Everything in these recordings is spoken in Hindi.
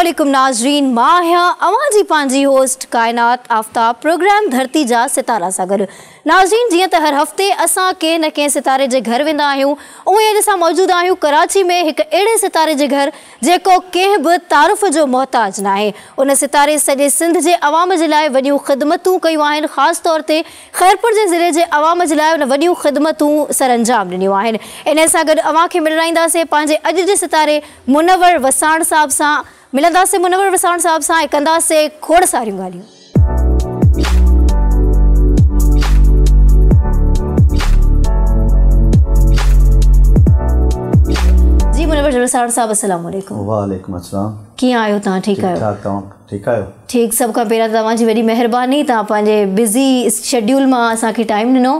अस्सलामुअलैकुम नाजरीन, मां हां अवाजी पांजी होस्ट कायनात आफ्ताब प्रोग्राम धरती जा सितारा सां गॾु। नाजरीन, जीअं त हर हफ़्ते असां कंहिं न कंहिं सितारे जे घर वेंदा आहियूं, उहे अॼु असां मौजूदु आहियूं कराची में हिकु अहिड़े सितारे जे घर जेको कंहिं बि तारुफ़ जो मोहताज न आहे। उन सितारे सॼे सिंध जे अवाम जे लाइ वॾियूं ख़िदमतूं कयूं आहिनि, ख़ासि तौर ते ख़ैरपुर जे ज़िले जे अवाम जे लाइ उन वॾियूं ख़िदमतूं सर अंजाम ॾिनियूं आहिनि। इन सां गॾु अव्हां खे मिलाईंदासीं पंहिंजे अॼु जे सितारे मुनव्वर वसाण साहिब सां। मिलंदासीं मुनव्वर वसाण साहिब सां, कंदासीं खोड़ सारियूं ॻाल्हियूं। जी मुनव्वर वसाण साहिब, अस्सलामुअलैकुम। वालेकुम अस्सलाम। कीअं आहियो तव्हां? ठीकु आहियो? ठीकु आहियो? ठीकु। सभु खां पहिरियां तव्हांजी वॾी महिरबानी, तव्हां पंहिंजे बिज़ी शेड्यूल मां असांखे टाइम ॾिनो,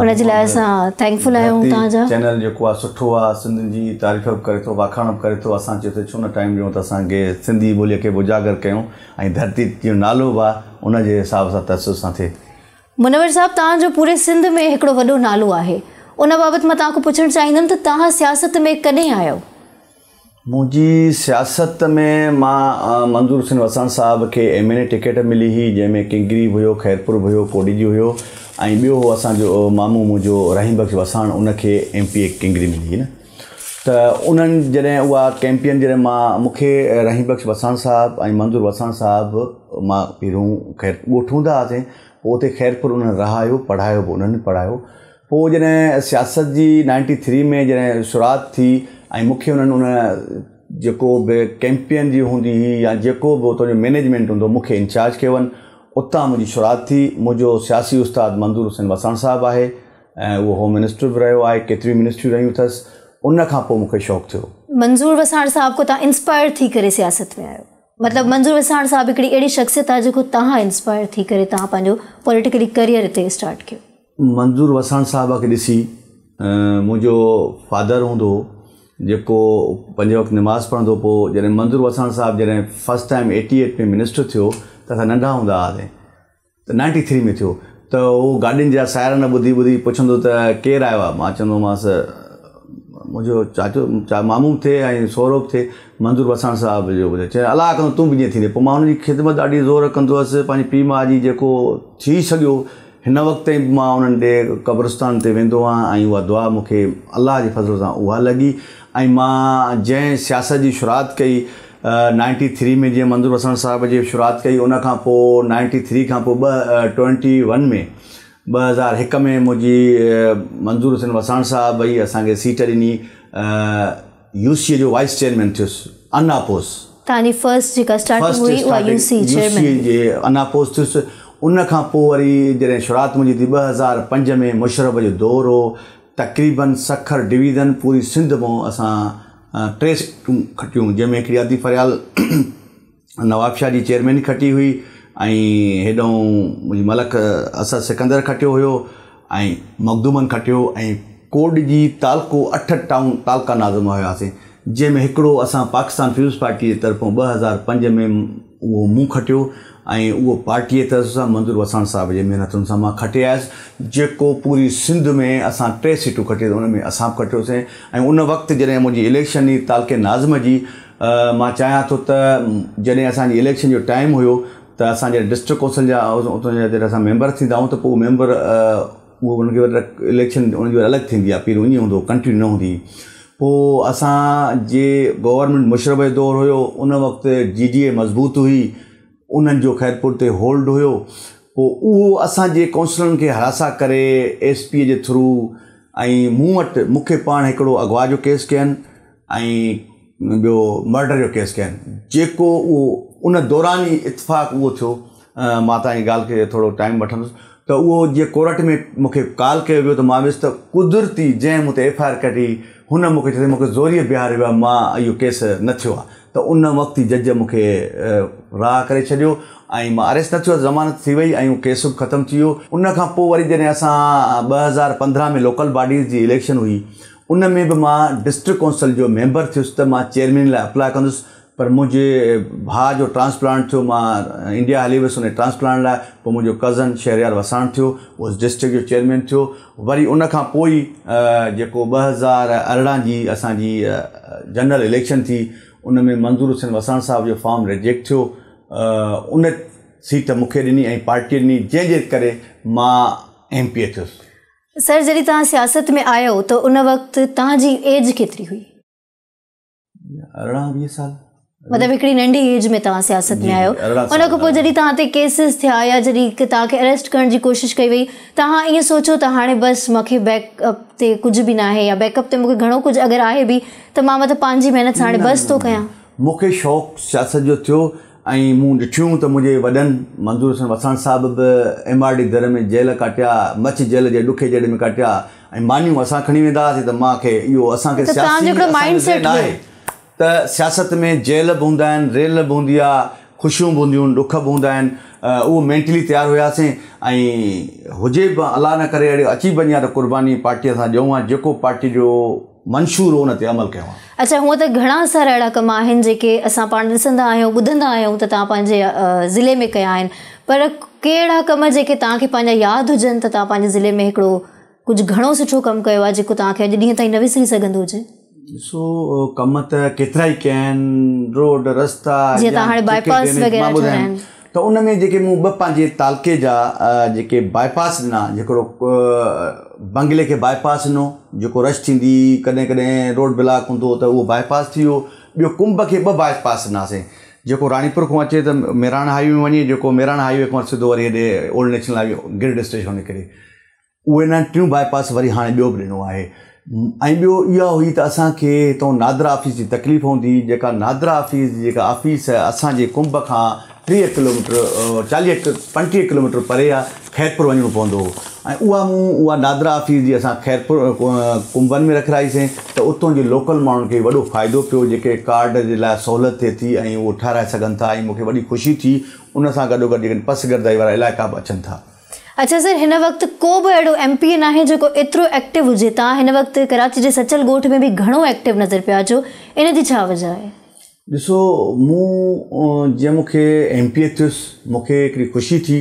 उनजे लाइ असां थैंकफुल आहियूं। तव्हांजा चैनल जेको आहे सुठो आहे, सिंधियुनि जी तारीफ़ बि करे थो, वाखाण बि करे थो। असां चयो त छो न टाइम ॾियूं त असांखे सिंधी ॿोलीअ खे उजागर कयूं ऐं धरती जो नालो बि आहे, उनजे हिसाब सां तसुस सां थिए। मुनव्वर साहिबु, तव्हांजो पूरे सिंध में हिकिड़ो वॾो नालो आहे, उन बाबति मां तव्हांखे पुछणु चाहींदमि त तव्हां सियासत में कॾहिं आहियो? मुंहिंजी सियासत में मां मंजूर वसन साहब खे MNA टिकेट मिली हुई, जंहिंमें किंगरी हुयो, खैरपुर हुयो, कोडी जी हुयो ऐं ॿियो हो असांजो मामू मुंहिंजो रहीम बख्श वसान, उनखे MPA किंगरी मिली हुई न। त उन्हनि जॾहिं उहा कैंपियन, जॾहिं मूंखे रहीम बख्श वसान साहब ऐं मंजूर वसान साहब, मां पहिरियों खैर ॻोठूंदा हुआसीं, पोइ उते खैरपुर उन्हनि रहायो, पढ़ायो बि उन्हनि पढ़ायो। पोइ जॾहिं सियासत जी 93 में जॾहिं शुरूआत थी ऐं मूंखे उन्हनि जेको बि कैंपियन जी हूंदी हुई या जेको बि उतां जो मैनेजमेंट हूंदो, मूंखे इंचार्ज कयो, उतां मुंहिंजी शुरूआत थी। मुंहिंजो सियासी उस्ताद मंजूर वसाण साहिबु आहे ऐं उहो होम मिनिस्टर बि रहियो आहे, केतिरियूं मिनिस्ट्रियूं रहियूं अथसि। उन खां पोइ मूंखे शौक़ु थियो। मंजूर वसाण साहिब खां तव्हां इंस्पायर थी करे सियासत में आहियो? मतिलबु मंजूर वसाण साहिबु हिकिड़ी अहिड़ी शख़्सियत आहे जेको तव्हां इंस्पायर थी करे तव्हां पंहिंजो पॉलिटिकली करियर हिते स्टार्ट कयो? मंजूर वसाण साहिब खे ॾिसी, मुंहिंजो फादर हूंदो जेको पंज वक़्तु नमाज़ पढ़ंदो, पोइ जॾहिं मंजूर वसाण साहिबु जॾहिं फस्ट टाइम 88 में मिनिस्टर थियो त असां नंढा हूंदा हुआसीं, त 93 में थियो, त उहो गाॾियुनि जा सायरन ॿुधी ॿुधी पुछंदो त केरु आयो आहे। मां चवंदोमांसि मुंहिंजो चाचो मामू थिए ऐं सौरभ थिए। मंजूर वसाण साहिब जो ॿुधे, चए अलाह कंदो तूं बि जीअं थींदे। पोइ मां हुनजी ख़िदमत ॾाढी ज़ोर कंदो हुअसि, पंहिंजी पीउ माउ जी जेको थी सघियो हिन वक़्त ई मां उन्हनि ते क़ब्रिस्तान ते वेंदो आहियां ऐं उहा दुआ मूंखे अलाह जे फज़ल सां उहा लॻी। ऐं मां जंहिं सियासत जी शुरूआति कई 93 में, जीअं मंजूर वसाण साहिब जी शुरूआति कई, उन खां पोइ 93 खां पोइ 2001 में मुंहिंजी मंजूर वसाण साहिब भई असांखे सीट ॾिनी, UCA जो वाइस चेयरमैन थियुसि अनापोस। तव्हांजी फर्स्ट जेका स्टार्टिंग हुई उहा UCA जे अनापोस थियुसि। उन खां पोइ वरी जॾहिं शुरूआति मुंहिंजी थी 2005 में, मुशरफ जो दौर हो, तक़रीबन सखर डिवीज़न पूरी सिंध मां असां 3 सीटूं खटियूं, जंहिंमें हिकिड़ी आदि फरियाल नवाबशाह जी चेयरमैन खटी हुई ऐं हेॾो मुंहिंजी मलक असद सिकंदर खटियो हुयो ऐं मखदूमन खटियो ऐं कोड जी तालको 8 टाउन तालका नाज़िम हुयासीं, जंहिंमें हिकिड़ो असां पाकिस्तान पीपल्स पार्टी जे तरफ़ां 2005 में उहो मूं खटियो ऐं उहो पार्टीअ तर्फ़ सां मंजूर वसाण साहिब जे महिनतुनि सां मां खटे आयुसि, जेको पूरी सिंध में असां 3 सीटूं खटियूं, उन में असां बि खटियोसीं। ऐं उन वक़्तु जॾहिं मुंहिंजी इलेक्शन हुई तालके नाज़म जी, मां चाहियां थो त जॾहिं असांजी इलेक्शन जो टाइम हुयो त असां जॾहिं डिस्ट्रिक्ट कौंसिल जा उतां जा जॾहिं असां मैंबर थींदा आहियूं त पोइ मैंबर उहो उनखे वटि इलेक्शन उनजी अलॻि थींदी आहे, पहिरियों ईअं हूंदो, कंटिन्यू न हूंदी। पोइ असांजे गवर्नमेंट मुशरफ जो दौर हुयो, उन वक़्तु GDA मज़बूत हुई, उन्हनि जो ख़ैरपुर ते होल्ड हुयो। पोइ उहो असांजे काउंसलरनि खे हरासा करे SPA जे थ्रू ऐं मूंखे पाण हिकिड़ो अगवा जो केस कयनि ऐं ॿियो मर्डर जो केस कयनि, जेको उहो उन दौरान ई इतफ़ाक़ उहो थियो। मां तव्हांजी ॻाल्हि खे थोरो टाइम वठंदुसि, त उहो जीअं कोर्ट में मूंखे कॉल कयो वियो, त मां वियुसि त कुदरती जंहिं मूं ते FIR कढी, हुन मूंखे चयो मूंखे ज़ोरीअ बीहारे वियो आहे, मां इहो केस न थियो आहे। त उन वक़्तु जज मूंखे राह करे छॾियो ऐं मां अरेस्ट न थियो, ज़मानत थी वई ऐं उहो केस बि ख़तमु थी वियो। उन खां पोइ वरी जॾहिं असां 2015 में लोकल बॉडीज़ जी इलेक्शन हुई, उन में बि मां डिस्ट्रिक्ट काउंसिल जो मैंबर थियुसि, त मां चेयरमैन लाइ अप्लाई कंदुसि, पर मुंहिंजे भाउ जो ट्रांसप्लांट थियो, मां इंडिया हली वियुसि उन ट्रांसप्लांट लाइ। पोइ मुंहिंजो कज़न शहरयार वसाण थियो, उहो डिस्ट्रिक्ट जो चेयरमैन थियो। वरी उन खां पोइ जेको 2018 जी असांजी जनरल इलेक्शन थी, उनमें मंजूर हुसैन वसान साहब जो फॉर्म रिजेक्ट थियो, उन सीट मूंखे ॾिनी ऐं पार्टी ॾिनी, जंहिंजे करे मां एमपीए थियुसि। सर, जॾहिं तव्हां सियासत में आया हो तो उन वक़्त तव्हांजी एज केतिरी हुई? 18-20 साल, मतलब हिकिड़ी नंढी एज में तव्हां सियासत में आयो। उन खां पोइ जॾहिं तव्हां ते केसिस थिया या जॾहिं तव्हांखे अरेस्ट करण जी कोशिश कई वई, तव्हां ईअं सोचो त हाणे बसि मूंखे बैकअप ते कुझु बि न आहे या बैकअप ते मूंखे घणो कुझु अगरि आहे बि त मां मतिलबु पंहिंजी महिनत सां हाणे बसि थो कयां? मूंखे शौक़ु सियासत जो थियो ऐं मूं ॾिठियूं त मुंहिंजे वॾनि मंजूर हुसैन वसान साहिब बि MRD दर में जेल काटिया, मच्छ जेल जे ॾुखे जेल में काटिया ऐं मानियूं असां खणी वेंदा हुआसीं। त मूंखे इहो असांखे त सियासत में जेल बि हूंदा आहिनि, रेल बि हूंदी आहे, ख़ुशियूं बि हूंदियूं आहिनि, ॾुख बि हूंदा आहिनि, उहो मेंटली तयारु हुयासीं। ऐं हुजे बि अला न करे अहिड़ो अची वञे हा त क़ुर्बानी पार्टीअ सां ॾियूं हा, जेको पार्टी जो मंशूर हो उन ते अमल कयूं। अच्छा, हूअं त घणा सारा अहिड़ा कम आहिनि जेके असां पाण ॾिसंदा आहियूं ॿुधंदा आहियूं त तव्हां पंहिंजे ज़िले में कया आहिनि, पर कहिड़ा कम जेके तव्हांखे पंहिंजा यादि हुजनि त तव्हां पंहिंजे ज़िले में हिकिड़ो कुझु घणो सुठो कमु कयो आहे जेको तव्हांखे अॼु ॾींहं ताईं न विसरी सघंदो हुजे? ॾिसो, कम त केतिरा ई कया आहिनि, रोड रस्ता त उन में जेके मूं ॿ पंहिंजे तालके जा जेके बाईपास ॾिना, जेको बंगले खे बाईपास ॾिनो, जेको रश थींदी कॾहिं कॾहिं रोड ब्लॉक हूंदो त उहो बाईपास थी वियो। ॿियो कुंभ खे ॿ बाईपास ॾिनासीं, जेको रानीपुर खां अचे त मेराण हाईवे वञे, जेको मेराण हाईवे खां सिधो वरी हेॾे ओल्ड नेशनल हाईवे गिरड स्टेशन निकिरे, उहे हिननि टियूं बाईपास वरी हाणे ॿियो बि ॾिनो आहे। ऐं ॿियो इहा हुई त असांखे हितां नादरा ऑफिस जी तकलीफ़ हूंदी, जेका नादरा ऑफिस जेका ऑफिस आहे असांजे कुंभ खां 30-40-45 किलोमीटर परे आहे, खैरपुर वञिणो पवंदो हो। ऐं उहा नादरा ऑफिस जी असां खैरपुर कुंभनि में रखाईसीं त उतां जे लोकल माण्हुनि खे वॾो फ़ाइदो पियो, जेके कार्ड जे लाइ सहूलियत थिए थी ऐं उहो ठाराए सघनि था। ऐं मूंखे वॾी ख़ुशी थी उन सां गॾो गॾु जेके पसगर्दाई वारा इलाइक़ा बि अचनि था। अच्छा सर, हिन वक़्तु को बि अहिड़ो MPA नाहे जेको एतिरो एक्टिव हुजे। तव्हां हिन वक़्तु कराची जे सचल ॻोठ में बि घणो एक्टिव नज़र पिया अचो, इन जी छा वजह आहे? ॾिसो, जीअं मूंखे MPA थियुसि, मूंखे हिकिड़ी ख़ुशी थी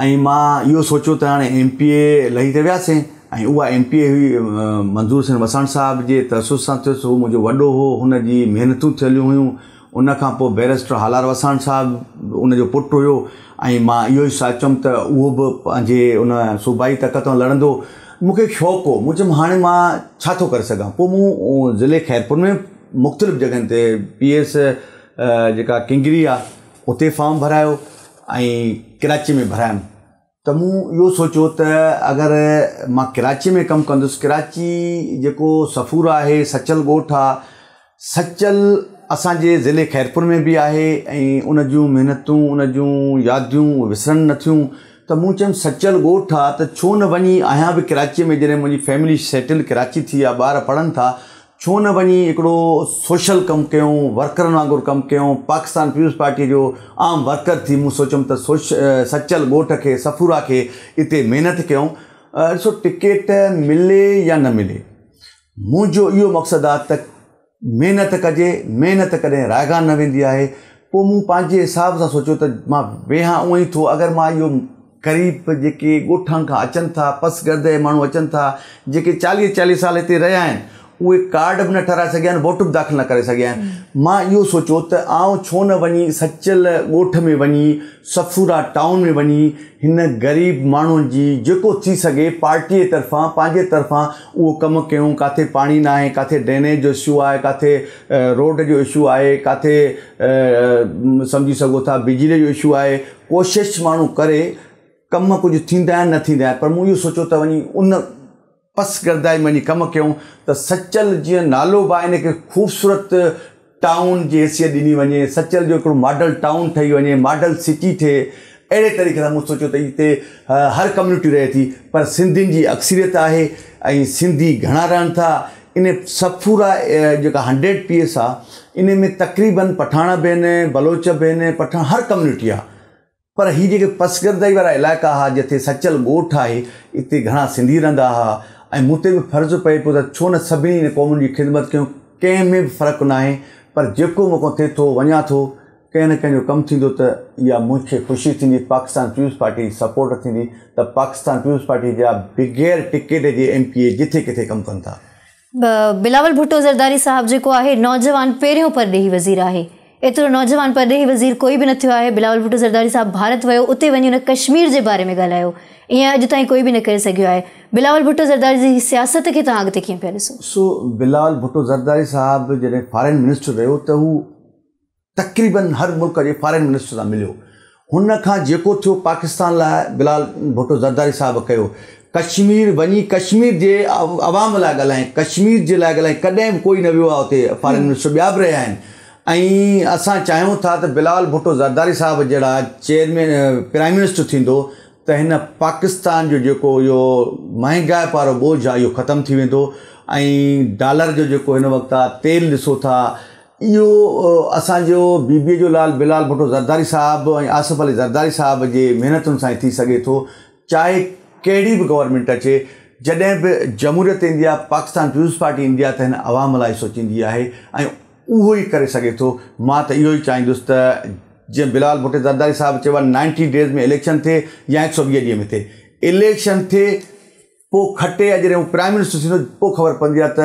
ऐं मां इहो सोचियो त हाणे MPA लही ते वियासीं ऐं उहा MPA हुई मंजूर हुसैन वसाण साहिब जे तसुस सां थियुसि। उहो मुंहिंजो वॾो हो, हुन जी महिनतूं थियलूं हुयूं। उन खां पोइ बैरिस्टर हालार वसाण साहिबु उनजो पुटु हुयो ऐं मां इहो ई सोचियुमि त उहो बि पंहिंजे उन सूबाई ताक़तूं लड़ंदो। मूंखे शौक़ु हो, मुंहिंजो हाणे मां छा थो करे सघां। पोइ मूं ज़िले खैरपुर में मुख़्तलिफ़ जॻहियुनि ते PS जेका किंगरी आहे उते फॉर्म भरायो ऐं कराची में भरायमि। त मूं इहो सोचियो त अगरि मां कराची में कमु कंदुसि, कराची जेको सफ़ूर आहे, सचल ॻोठ आहे, सचल असांजे ज़िले खैरपुर में बि आहे ऐं उन जूं महिनतूं उन जूं यादियूं विसरनि न थियूं। त मूं चयुमि सचल ॻोठ आहे त छो न वञी आहियां बि कराचीअ में, जॾहिं मुंहिंजी फैमिली सेटल कराची थी आहे, ॿार पढ़नि था, छो न वञी हिकिड़ो सोशल कमु कयूं, वर्करनि वांगुरु कमु कयूं। पाकिस्तान पीपल्स पार्टी जो आम वर्कर थी मूं सोचियुमि त सचल ॻोठ खे, सफ़ूरा खे इते महिनत कयूं। ॾिसो, टिकेट मिले या न मिले, मुंहिंजो इहो मक़सदु आहे त महिनत कजे, महिनत कॾहिं रायगान न वेंदी आहे। पोइ मूं पंहिंजे हिसाब सां सोचियो त मां वेहा उहो ई थो। अगरि मां इहो क़रीब जेके ॻोठनि खां अचनि था, पसगर्द माण्हू अचनि था, जेके 40-40 साल हिते रहिया आहिनि, उहे कार्ड बि न ठाराए सघिया आहिनि, वोट बि दाख़िल न करे सघिया आहिनि। मां इहो सोचियो त आउं छो न वञी सचल ॻोठ में वञी, सफ़ूरा टाउन में वञी, हिन ग़रीब माण्हुनि जी जेको थी सघे पार्टीअ तरफ़ां, पंहिंजे तरफ़ां उहो कमु कयूं। किथे पाणी न आहे, किथे ड्रेनेज जो इशू आहे, किथे रोड जो इशू आहे, किथे सम्झी सघो था बिजली जो इशू आहे, कोशिश माण्हू करे, कम कुझु थींदा आहिनि न थींदा आहिनि। पर मूं इहो सोचियो त वञी उन पसगर्दाई में कमु कयूं त सचल जीअं नालो बि आहे, हिनखे ख़ूबसूरत टाउन जी हैसियत ॾिनी वञे, सचल जो हिकिड़ो मॉडल टाउन ठही वञे, मॉडल सिटी थिए। अहिड़े तरीक़े सां मूं सोचियो त हिते हर कम्युनिटी रहे थी, पर सिंधियुनि जी अक्सरियत आहे ऐं सिंधी घणा रहनि था। इन सफ़ूरा जेका 100 PS आहे, इन में तक़रीबन पठाण बि आहिनि, बलोच बि आहिनि, पठाण हर कम्युनिटी आहे। पर ही जेके पसगर्दाई वारा इलाइक़ा हुआ जिथे सचल ॻोठ आहे, इते घणा सिंधी रहंदा हुआ ऐं मूं ते बि फ़र्ज़ु पए पियो त छो न सभिनी हिन क़ौम जी ख़िदमत कयूं। कंहिं में बि फ़र्क़ु न आहे, पर जेको मूंखां थिए थो वञा थो, कंहिं न कंहिंजो कमु थींदो। त इहा मूंखे ख़ुशी थींदी, पाकिस्तान पीपल्स पार्टी सपोर्ट थींदी त पाकिस्तान पीपल्स पार्टी जा बग़ैर टिकेट जे MPA जिथे किथे कमु कनि था। बिलावल भुट्टो ज़रदारी साहब जेको आहे नौजवान पहिरियों परॾेही वज़ीर आहे। एतिरो नौजवान परॾेही वज़ीर कोई बि न थियो आहे। बिलावल भुट्टो ज़रदारी साहब भारत वियो, उते वञी हुन कश्मीर जे बारे में ॻाल्हायो, ईअं अॼु ताईं कोई बि न करे सघियो आहे। बिलावल भुट्टो ज़रदारी जी सियासत खे तव्हां अॻिते कीअं पिया ॾिसो? सो बिलावल भुट्टो ज़रदारी साहब जॾहिं फॉरेन मिनिस्टर रहियो त हू तक़रीबन हर मुल्क जे फॉरेन मिनिस्टर सां मिलियो। हुन खां जेको थियो पाकिस्तान लाइ बिलावल भुट्टो ज़रदारी साहब कयो, कश्मीर वही कश्मीर के आवाम लाइ ॻाल्हाए, कश्मीर के लिए ॻाल्हाए, कदें भी कोई न वियो आहे उते। फॉरेन मिनिस्टर बिया भी रहा आहिनि। असां चाहियूं था त बिलावल भुट्टो ज़रदारी साहब जड़ा चेयरमैन प्राइम मिनिस्टर थींदो त हिन पाकिस्तान जो जेको यो महंगाई पारो बोझ आहे इहो ख़त्म थी वेंदो। डॉलर जो जेको हिन वक़्तु आहे, तेल ॾिसो था, इहो असांजो बीबीए जो लाल बिलावल भुट्टो ज़रदारी साहब ऐं आसिफ अली ज़रदारी साहब जे महिनतुनि सां थी सघे थो। चाहे कड़ी भी गवर्नमेंट अचे, जैसे भी जमूरियत इंदी आहे, पाकिस्तान पीपल्स पार्टी इंदी आहे, इन आवाम लाइ सोचींदी आहे ऐं उहो ई करे सघे थो। मां त इहो ई चाहींदुसि त जे बिलावल भुट्टो ज़रदारी साहब चयो 90 डेज़ में इलेक्शन थे या 120 ॾींहं में थे, इलेक्शन थे पोइ खटे जॾहिं हू प्राइम मिनिस्टर थींदो पोइ ख़बर पवंदी आहे त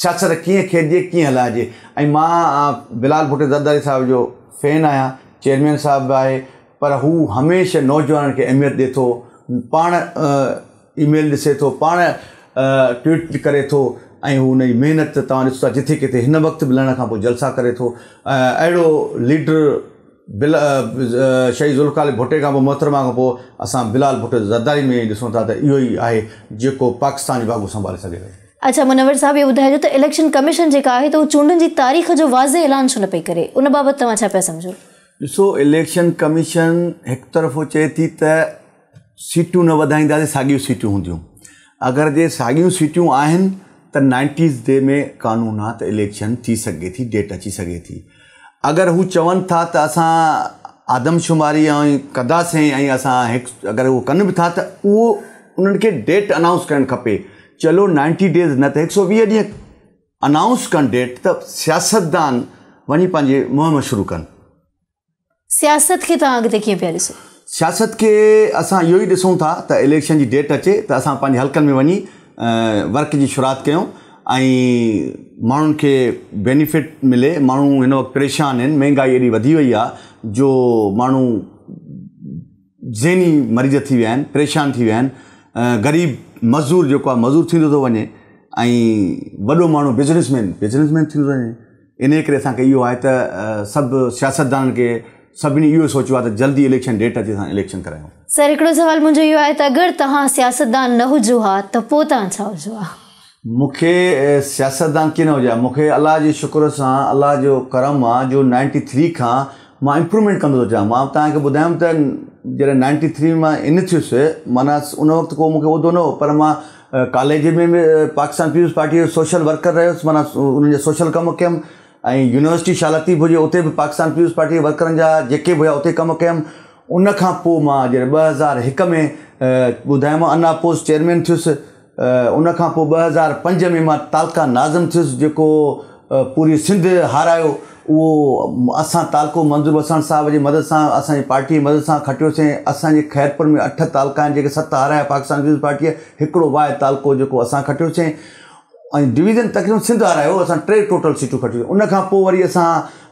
सियासत कीअं खेॾिजे, कीअं हलाइजे। ऐं मां बिलावल भुट्टो ज़रदारी साहब जो फैन आहियां, चेयरमैन साहब बि आहे, पर हू हमेशा नौजवाननि खे अहमियत ॾिए थो, पाण ईमेल दिसे तो, पाण ट्वीट करे तो, उन जी मेहनत तुम ॾिसो था जिथे किथे हिन वक्त मिलण खां पोइ जलसा करे तो। अड़ो लीडर शहीद ज़ुल्फिकार भुट्टे का मोहतरमा खां पोइ असां बिलावल भुट्टो ज़रदारी में ॾिसूं था त इहो ई आहे जेको पाकिस्तान जो बागो संभाले सघे थो। अच्छा मुनव्वर साहब, ये बुधाइजो तो इलेक्शन कमीशन जेका आहे तो चूंडन की तारीख़ जो वाज़े ऐलान छो न पई करे, उन बाबत तव्हां छा पिया समझो? ॾिसो, इलेक्शन कमीशन हिकु तरफ़ो चए थी त सीटू न वधाईंदासीं, साॻियूं सीटूं हूंदियूं। अगरि जे साॻियूं सीटूं आहिनि त 90 डे में कानून आहे त इलेक्शन थी सघे थी, डेट अची सघे थी। अगरि हू चवनि था त असां आदमशुमारी ऐं कंदासीं ऐं असां हिकु अगरि उहो कनि बि था त उहो उन्हनि खे डेट अनाउंस करणु खपे। चलो 90 डेज़ न त 120 ॾींहं अनाउंस कनि डेट, त सियासतदान वञी पंहिंजे मुहिम शुरू कनि। सियासत खे तव्हां अॻिते कीअं पिया ॾिसो? सियासत के असां इहो ई ॾिसूं था त इलेक्शन जी डेट अचे त असां पंहिंजे हल्कनि में वञी वर्क जी शुरूआत कयूं ऐं माण्हुनि खे बेनिफिट मिले। माण्हू हिन वक़्तु परेशान आहिनि, महांगाई एॾी वधी वई आहे जो माण्हू ज़हनी मरीज़ थी विया आहिनि, परेशान थी विया आहिनि। ग़रीब मज़दूर जेको आहे मज़दूर थींदो थो वञे ऐं वॾो माण्हू बिज़नेसमैन थींदो थो वञे। इन करे असांखे इहो आहे त सभु सियासतदाननि खे सभिनी इहो सोचियो आहे त जल्दी इलेक्शन डेट अचे सां इलेक्शन करायूं। सर, हिकिड़ो सुवाल मुंहिंजो इहो आहे त अगरि तव्हां सियासतदान न हुजो हा त पोइ तव्हां छा हुजो हा? मूंखे सियासतदान कीअं न हुजे, मूंखे अलाह जे शुक्र सां अलाह जो करम आहे जो 93 खां मां इम्प्रूवमेंट कंदो थो चाहियां। मां तव्हांखे ॿुधायमि त जॾहिं 93 मां इन थियुसि माना उन वक़्तु को मूंखे उहिदो न हो, पर मां कॉलेज में पाकिस्तान पीपल्स पार्टी जो सोशल वर्कर रहियुसि, माना उन्हनि जा सोशल कमु कयुमि ऐं यूनिवर्सिटी शालती हुजे उते बि पाकिस्तान पीपल्स पार्टी वर्करनि जा जेके बि हुआ उते कमु कयुमि। उन खां पोइ मां जॾहिं 2001 में ॿुधायोमांव अनअपोज़ चेयरमैन थियुसि। उन खां पोइ 2005 में मां तालुका नाज़िम थियुसि जेको पूरी सिंध हारायो। उहो असां तालुको मंजूर वसन साहब जी मदद सां, असांजी पार्टी जी मदद सां खटियोसीं। असांजे खैरपुर में 8 तालुका आहिनि जेके 7 हाराया पाकिस्तान पीपल्स पार्टीअ, हिकिड़ो वाए तालुको जेको असां खटियोसीं ऐं डिवीज़न तक़रीबन सिंध हारायो। असां 3 टोटल सीटूं खटियूं। उनखां पोइ वरी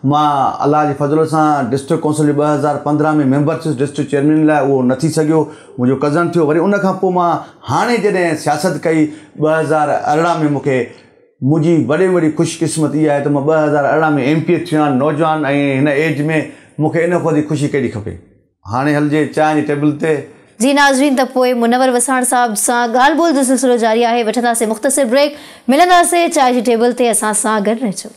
मां अलाह जे फज़ल सां डिस्ट्रिक्ट काउंसिल 2015 में मेंबर थियुसि। डिस्ट्रिक्ट चेयरमैन लाइ उहो न थी सघियो, मुंहिंजो कज़न थियो। वरी उनखां पोइ मां हाणे जॾहिं सियासत कई 2018 में, मूंखे मुंहिंजी वॾे वॾी ख़ुशकिस्मत इहा आहे त मां 2018 में एमपीए थियो आहियां नौजवान ऐं हिन एज में। मूंखे इन खां वधीक ख़ुशी कहिड़ी खपे? हाणे हलजे चांहि जी टेबल ते। जी नाज़रीन, त पोइ मुनव्वर वसाण साहब सां ॻाल्हि ॿोल जो सिलसिलो जारी आहे। वठंदासीं मुख़्तसिर ब्रेक, मिलंदासीं चांहि जी टेबल ते। असां सां गॾु रहिजो।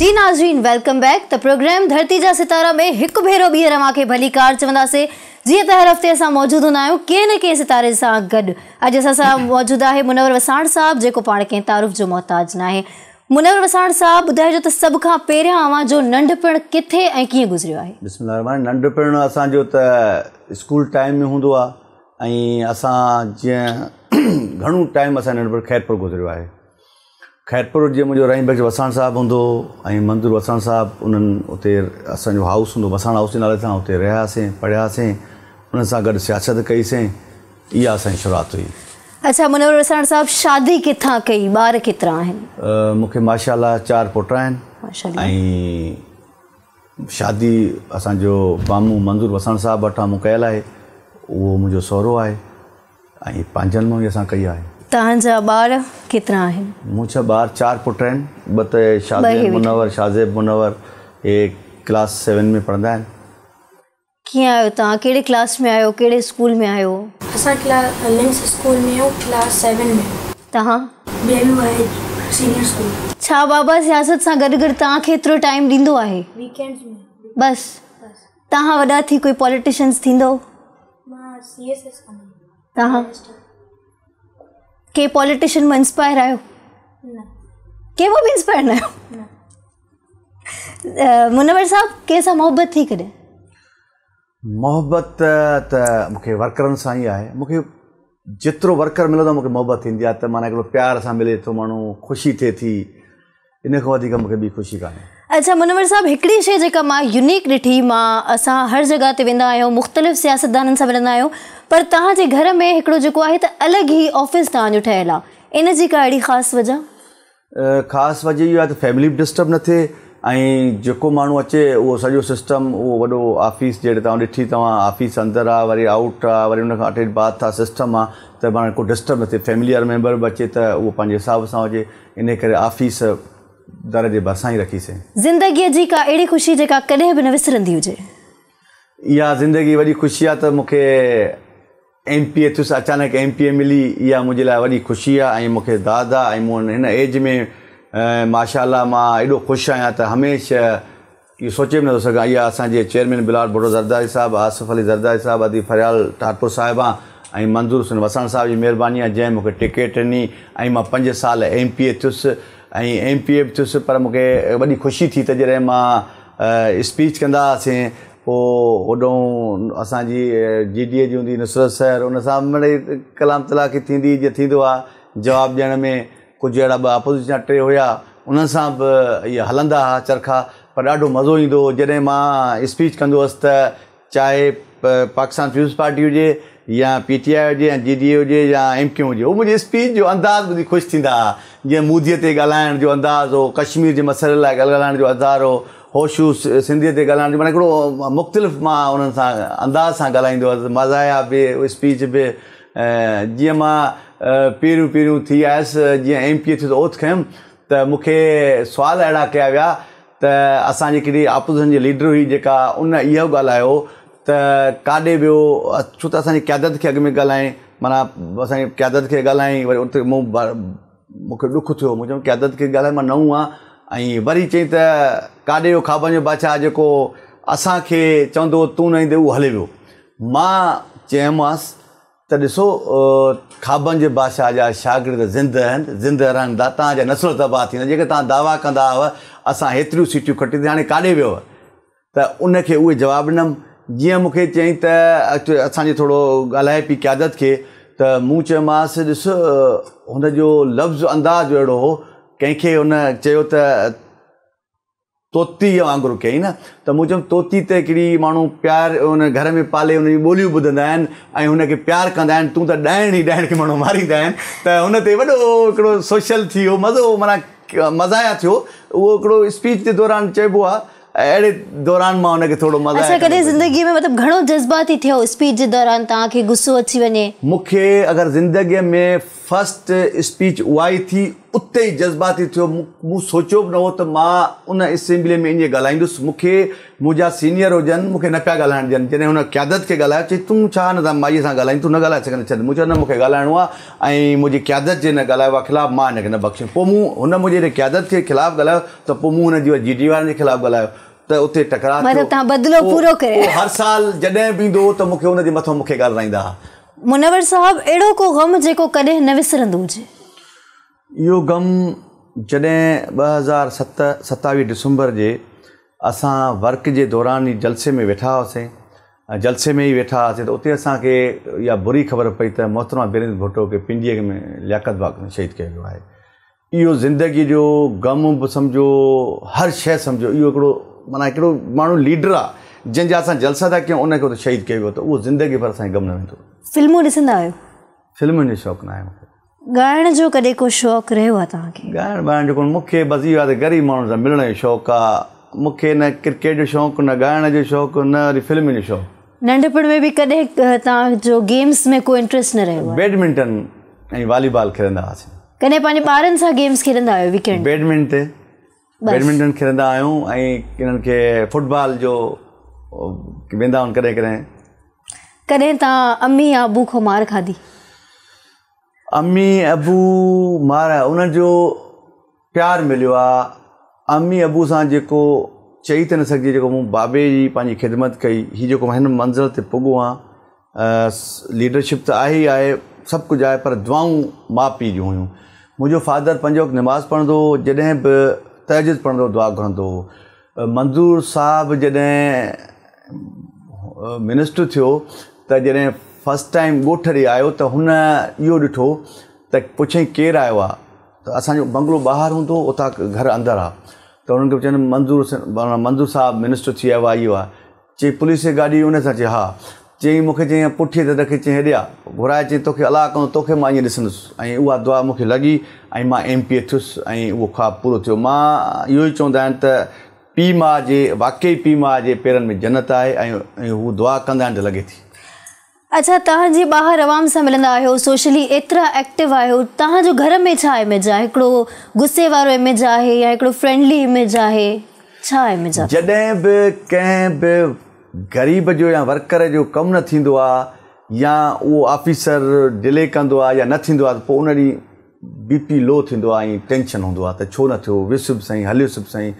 जी नाज़रीन, वेलकम बैक। त प्रोग्राम धरती जा सितारा में हिकु भेरो ॿीहर मूंखे भली कार चवंदासीं। जीअं त हर हफ़्ते असां मौजूदु हूंदा आहियूं कंहिं न कंहिं सितारे सां गॾु। अॼु असां सां मौजूदु आहे मुनव्वर वसाण साहब जेको पाण कंहिं तारुफ़ जो मोहताज न आहे। मुनव्वर वसाण साहब, ॿुधाइजो त सभ खां पहिरियां अव्हां जो नंढपण किथे ऐं कीअं गुज़रियो आहे? बिस्मिल्लाह, नंढपण असांजो त स्कूल टाइम में हूंदो आहे ऐं असां जीअं घणो टाइम असां नंढपण खैरपुर गुज़रियो आहे। खैरपुर जे मुझे रहीम बख्श वसान साहब होंदो ऐं मंजूर वसान साहब उन्हनि उते असो हाउस होंदो वसान हाउस नाले सां उते रहियासीं पढ़ियासीं उन सां गॾु सियासत कईसीं। इहा असांजी शुरुआत हुई। अच्छा मुनव्वर वसान साहब शादी किथां कई, ॿार केतिरा आहिनि? मूंखे माशाल्लाह 4 पुट आहिनि। शादी असांजो मामू मंजूर वसान साहब वटां मूं कयल आहे, उहो मुंहिंजो सहुरो आहे ऐं पंहिंजनि मां ई असां कई आहे। तव्हांजा ॿार केतिरा आहिनि? मूं 4 पुट आहिनि, ॿ त शाज़ेब मुनव्वर हे क्लास 7 में पढ़ंदा आहिनि। कीअं आहियो तव्हां, कहिड़े क्लास में आहियो, कहिड़े स्कूल में आहियो? असां क्लास स्कूल में आहियूं, क्लास 7 में। तव्हां सीनियर स्कूल। छा बाबा सियासत सां गॾु गॾु तव्हां केतिरो टाइम ॾींदो आहे? वीकेंड्स में। बस तव्हां वॾा थी कोई पॉलिटिशियंस थींदो? मां सीएसएस कंदो। तव्हां के पॉलिटिशियन मां इंस्पायर आहियो? न, के वो भी इंस्पायर न आहियो। मुनव्वर साहब कंहिंसां मोहबत थी? कॾहिं मोहबत त मूंखे वर्करनि सां ई आहे। मूंखे जेतिरो वर्कर मिलंदो मूंखे मोहबत थींदी आहे, त माना हिकिड़ो प्यार सां मिले थो माण्हू, ख़ुशी थिए थी, इन खां वधीक मूंखे ॿी ख़ुशी कान्हे। अच्छा मुनव्वर साहब हिकिड़ी शइ जेका मां यूनिक ॾिठी, मां असां हर जॻह ते वेंदा आहियूं, मुख़्तलिफ़ सियासतदाननि सां मिलंदा आहियूं, पर तव्हांजे घर में हिकिड़ो जेको आहे त अलॻि ई ऑफिस तव्हांजो ठहियलु आहे, इन जी का अहिड़ी ख़ासि वजह? ख़ासि वजह इहो आहे त फैमिली बि डिस्टर्ब न थिए ऐं जेको माण्हू अचे उहो सॼो सिस्टम, उहो वॾो ऑफिस जहिड़े तव्हां ॾिठी, तव्हां ऑफिस अंदरि आहे वरी आउट आहे वरी उन खां अटेंड बाथ आहे, सिस्टम आहे त पाण को डिस्टर्ब न थिए। फैमिली वारा मेंबर बि अचे त उहो पंहिंजे हिसाब सां हुजे, इन करे ऑफिस दर जे भरिसां ई रखीसीं। ज़िंदगीअ जी का अहिड़ी ख़ुशी जेका कॾहिं बि न विसरंदी हुजे? इहा ज़िंदगी वॾी ख़ुशी आहे त मूंखे एमपीए थियुसि, अचानक एमपीए मिली, इहा मुंहिंजे लाइ वॾी ख़ुशी आहे। ऐं मूंखे दादा ऐं मूं हिन एज में माशाल्लाह मां एॾो ख़ुशि आहियां त हमेशह इहो सोचे बि नथो सघां। इहा असांजे चेयरमैन बिलावल भुट्टो ज़रदारी साहिबु, आसिफ अली ज़रदारी साहिबु, अदी फरियाल ठाठो साहिबु ऐं मंजूर वसन साहिब जी महिरबानी आहे जंहिं मूंखे टिकेट ॾिनी ऐं मां 5 साल एमपीए थियुसि ऐं एमपीए बि थियुसि। पर मूंखे वॾी ख़ुशी थी त जॾहिं मां स्पीच कंदा हुआसीं पोइ होॾो असांजी जीडीए जी हूंदी नुसरत सर, उन सां मिड़ई कलाम तलाकी थींदी जीअं थींदो आहे जवाबु ॾियण में, कुझु अहिड़ा 2 अपोज़िशन 3 हुया, उन्हनि सां बि इहे हलंदा हुआ चरखा, पर ॾाढो मज़ो ईंदो हो। जॾहिं मां स्पीच कंदो हुअसि त चाहे पाकिस्तान पीपल्स पार्टी हुजे या पीटीआई हुजे या जीडीए हुजे या एमक्यूएम हुजे, उहो मुंहिंजे स्पीच जो अंदाज़ ॿुधी ख़ुशि थींदा हुआ। जीअं मोदीअ ते ॻाल्हाइण जो अंदाज़ हो, कश्मीर जे मसइले लाइ ॻाल्हाइण जो अंदाज़ हो, होशू सिंधीअ ते ॻाल्हाइण जो, माना हिकिड़ो मुख़्तलिफ़ मां उन्हनि सां अंदाज़ सां ॻाल्हाईंदो हुअसि, मज़ाया बि स्पीच बि। जीअं मां पहिरियों थी आयसि, जीअं एमपीए थियो त ओथ खयमि त मूंखे सुवाल अहिड़ा कया विया त असांजी हिकिड़ी आपोज़िशन जी लीडर हुई जेका उन इहो ॻाल्हायो त काॾे वियो, छो त असांजी क़यादत खे अॻु में ॻाल्हाईं, माना असांजी क़यादत खे ॻाल्हाईं, वरी उते मूंखे ॾुख थियो, मुंहिंजो क़यादत खे ॻाल्हाए मां नओं आहियां, ऐं वरी चई त काॾे वियो ख़्वाबनि जो बादशाह जेको असांखे चवंदो तूं न ईंदे, उहो हले वियो। मां चयोमांसि त ॾिसो ख़्वाबनि जे बादशाह जा शागिर्द ज़िंदह आहिनि, ज़िंदह रहंदा, तव्हांजा नस्ल तबाह थींदा, जेके तव्हां दावा कंदा हुआ असां हेतिरियूं सीटियूं खटींदा, हाणे काॾे वियो, त उनखे उहे जवाबु ॾिनमि। जीअं मूंखे चई त असांजे थोरो ॻाल्हाए पई क़यादत खे, त मूं चयोमांसि ॾिस हुनजो लफ़्ज़ अंदाज़ अहिड़ो हो, कंहिंखे हुन चयो त तोती वांगुरु कई न, त मूं चयुमि तोती त हिकिड़ी माण्हू प्यार हुन घर में पाले, हुनजी ॿोलियूं ॿुधंदा आहिनि ऐं हुनखे प्यारु कंदा आहिनि, तूं त ॾाहिण ई ॾाहिण खे माण्हू मारींदा आहिनि, त हुन ते वॾो हिकिड़ो सोशल थी वियो, मज़ो माना मज़ाया थियो। उहो हिकिड़ो स्पीच जे दौरान चइबो आहे, अहिड़े दौरान मां हुनखे थोरो मज़ा। अच्छा कॾहिं ज़िंदगीअ में मतिलबु घणो जज़्बाती थियो स्पीच जे दौरान, तव्हांखे गुस्सो अची वञे? मूंखे अगरि ज़िंदगीअ में फस्ट स्पीच उहा ई थी, उते ई जज़्बाती थियो। मूं सोचियो बि न हो त मां उन असेंबली में ईअं ॻाल्हाईंदुसि। मूंखे मुंहिंजा सीनियर हुजनि मूंखे न पिया ॻाल्हाइण ॾियनि। जॾहिं हुन क़यादत खे ॻाल्हायो, चई तूं छा न था माईअ सां ॻाल्हाईं, तूं न ॻाल्हाए सघंदे छॾ। मूं चयो न, मूंखे ॻाल्हाइणो आहे ऐं मुंहिंजी क़यादत जे न ॻाल्हायो आहे ख़िलाफ़ु मां हिनखे न बख़्शे। पोइ मूं हुन मुंहिंजे क़यादत जे ख़िलाफ़ु ॻाल्हायो त पोइ मूं हुन जी जीडी वारनि जे ख़िलाफ़ु ॻाल्हायो त उते टकरार थियो। मतिलबु तव्हां बदिलो पूरो कयो? हर साल जॾहिं बि ईंदो त मूंखे हुनजे मथां मूंखे ॻाल्हाईंदा। मुनव्वर साहिबु अहिड़ो को ग़म जेको कॾहिं न विसरंदो हुजे? इहो ग़म जॾहिं 27 डिसंबर जे असां वर्क जे दौरान ई जलसे में वेठा हुआसीं, जलसे में ई वेठा हुआसीं, त उते असांखे इहा बुरी ख़बर पई त मोहतरमा बिरेंद्र भुट्टो खे पिंडीअ में लियाक़त बाग़ में शहीद कयो वियो आहे। यो ज़िंदगी जो गम समझो हर शइ समझो यो हिकिड़ो माना हिकिड़ो माण्हू लीडर आहे जंहिंजा असां जलसा था कयूं उनखे त शहीद कयो वियो त उहो ज़िंदगी भर असांखे गम न वेंदो। फिल्मूं ॾिसंदा आहियो? फिल्मुनि जो शौक़ु न आहे मूंखे। ॻाइण जो कॾहिं को शौक़ु रहियो आहे तव्हांखे? ॻाइण ॿाइण जो कोन मूंखे, बसि इहो आहे त ग़रीब माण्हुनि सां मिलण जो शौक़ु आहे मूंखे, न क्रिकेट जो शौक़ु न ॻाइण जो शौक़ु न वरी फिल्मुनि जो शौक़ु। नंढपण में बि कॾहिं तव्हांजो गेम्स में को इंट्रस्ट न रहियो? बैडमिंटन ऐं वॉलीबॉल खेॾंदा हुआसीं। कॾहिं पंहिंजे ॿारनि सां गेम्स खेॾंदा आहियो? वीकेंड बैडमिंटन खेॾंदा आहियूं ऐं इन्हनि खे फुटबॉल जो वेंदा आहिनि कॾहिं कॾहिं। कॾहिं तव्हां अम्मी या अबू खां मार खाधी? अम्मी अबू मार उन्हनि जो प्यारु मिलियो आहे। अम्मी अबू सां जेको चई त न सघिजे, जेको मूं बाबे जी पंहिंजी ख़िदमत कई, हीअ जेको हिन मंज़िल ते पुॻो आहे, लीडरशिप त आहे ई आहे, सभु कुझु आहे, पर दुआऊं माउ पीउ जूं हुयूं। मुंहिंजो फादर पंज वक़्त नमाज़ पढ़ंदो हो, जॾहिं बि तहज्जुद पढ़ंदो दुआ घुरंदो हो। मंजूर साहिबु जॾहिं मिनिस्टर थियो त जॾहिं फस्ट टाइम ॻोठ ॾे आयो त हुन इहो ॾिठो त पुछई केरु आयो आहे, त असांजो बंगलो ॿाहिरि हूंदो हो, उतां घरु अंदरि आहे, त हुननि खे चवनि मंजूर साहिबु मिनिस्टर थी आयो आहे, इहो आहे। चई पुलिस जी गाॾी उन सां, चई हा, चई मूंखे, चई पुठीअ ते रखे, चई हेॾे आहे, घुराए, चई तोखे अलाह कयूं तोखे मां ईअं ॾिसंदुसि। ऐं उहा दुआ मूंखे लॻी ऐं मां MPA थियुसि ऐं उहो ख़्वाबु पूरो थियो। मां इहो ई चवंदा आहिनि त पीउ माउ जे, वाकई पीउ माउ जे पेरनि में जन्नत आहे ऐं हू दुआ कंदा आहिनि त लॻे थी। अच्छा, तव्हां जे ॿाहिरि आवाम सां मिलंदा आहियो, सोशली एतिरा एक्टिव आहियो, तव्हांजो घर में छा इमेज आहे? हिकिड़ो गुस्से वारो इमेज आहे या हिकिड़ो फ्रेंडली इमेज आहे, छा इमेज आहे? जॾहिं बि कंहिं बि ग़रीब जो या वर्कर जो कमु न थींदो आहे या उहो ऑफिसर डिले कंदो आहे या न थींदो आहे, त पोइ उन ॾींहुं BP लो थींदो आहे ऐं टेंशन हूंदो आहे त छो न थियो, विसु बि साईं हलियो सभु साईं।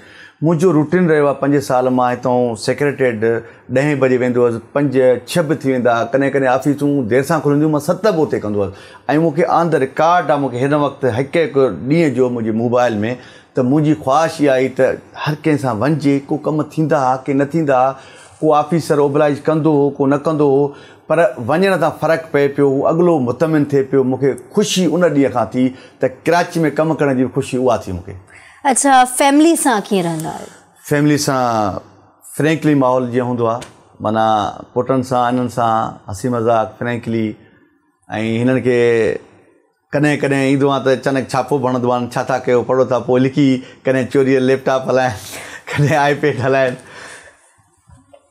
मुंहिंजो रूटीन रहियो आहे 5 साल मां हितां सेक्रेटरेट 10 बजे वेंदो हुअसि, 5-6 बि थी वेंदा, कॾहिं कॾहिं ऑफिसूं देरि सां खुलंदियूं, मां 7 बि उते कंदो हुअसि। ऐं मूंखे ऑन द रिकॉर्ड आहे, मूंखे हिन वक़्तु हिकु ॾींहं जो मुंहिंजे मोबाइल में त मुंहिंजी ख़्वाहिश इहा आई त हर कंहिं सां वञिजे, को कमु थींदा की न थींदा, को ऑफिसर ओबलाइज कंदो हो को न कंदो हो, पर वञण सां फ़र्क़ु पए पियो, अॻिलो मुतमिन थिए पियो। मूंखे ख़ुशी उन ॾींहं खां थी त कराची में कमु करण जी ख़ुशी उहा थी मूंखे। अच्छा, फैमिली सां कीअं रहंदा आहियो? फैमिली सां फ्रैंकली माहौल जीअं हूंदो आहे, माना पुटनि सां इन्हनि सां हंसी मज़ाक फ्रैंकली, ऐं हिननि खे कॾहिं कॾहिं ईंदो आहे त अचानक छापो भणंदो आहे, छा था कयो, पढ़ो था, पोइ लिखी, कॾहिं चोरीअ लैपटॉप हलाइनि, कॾहिं iPad हलाइनि।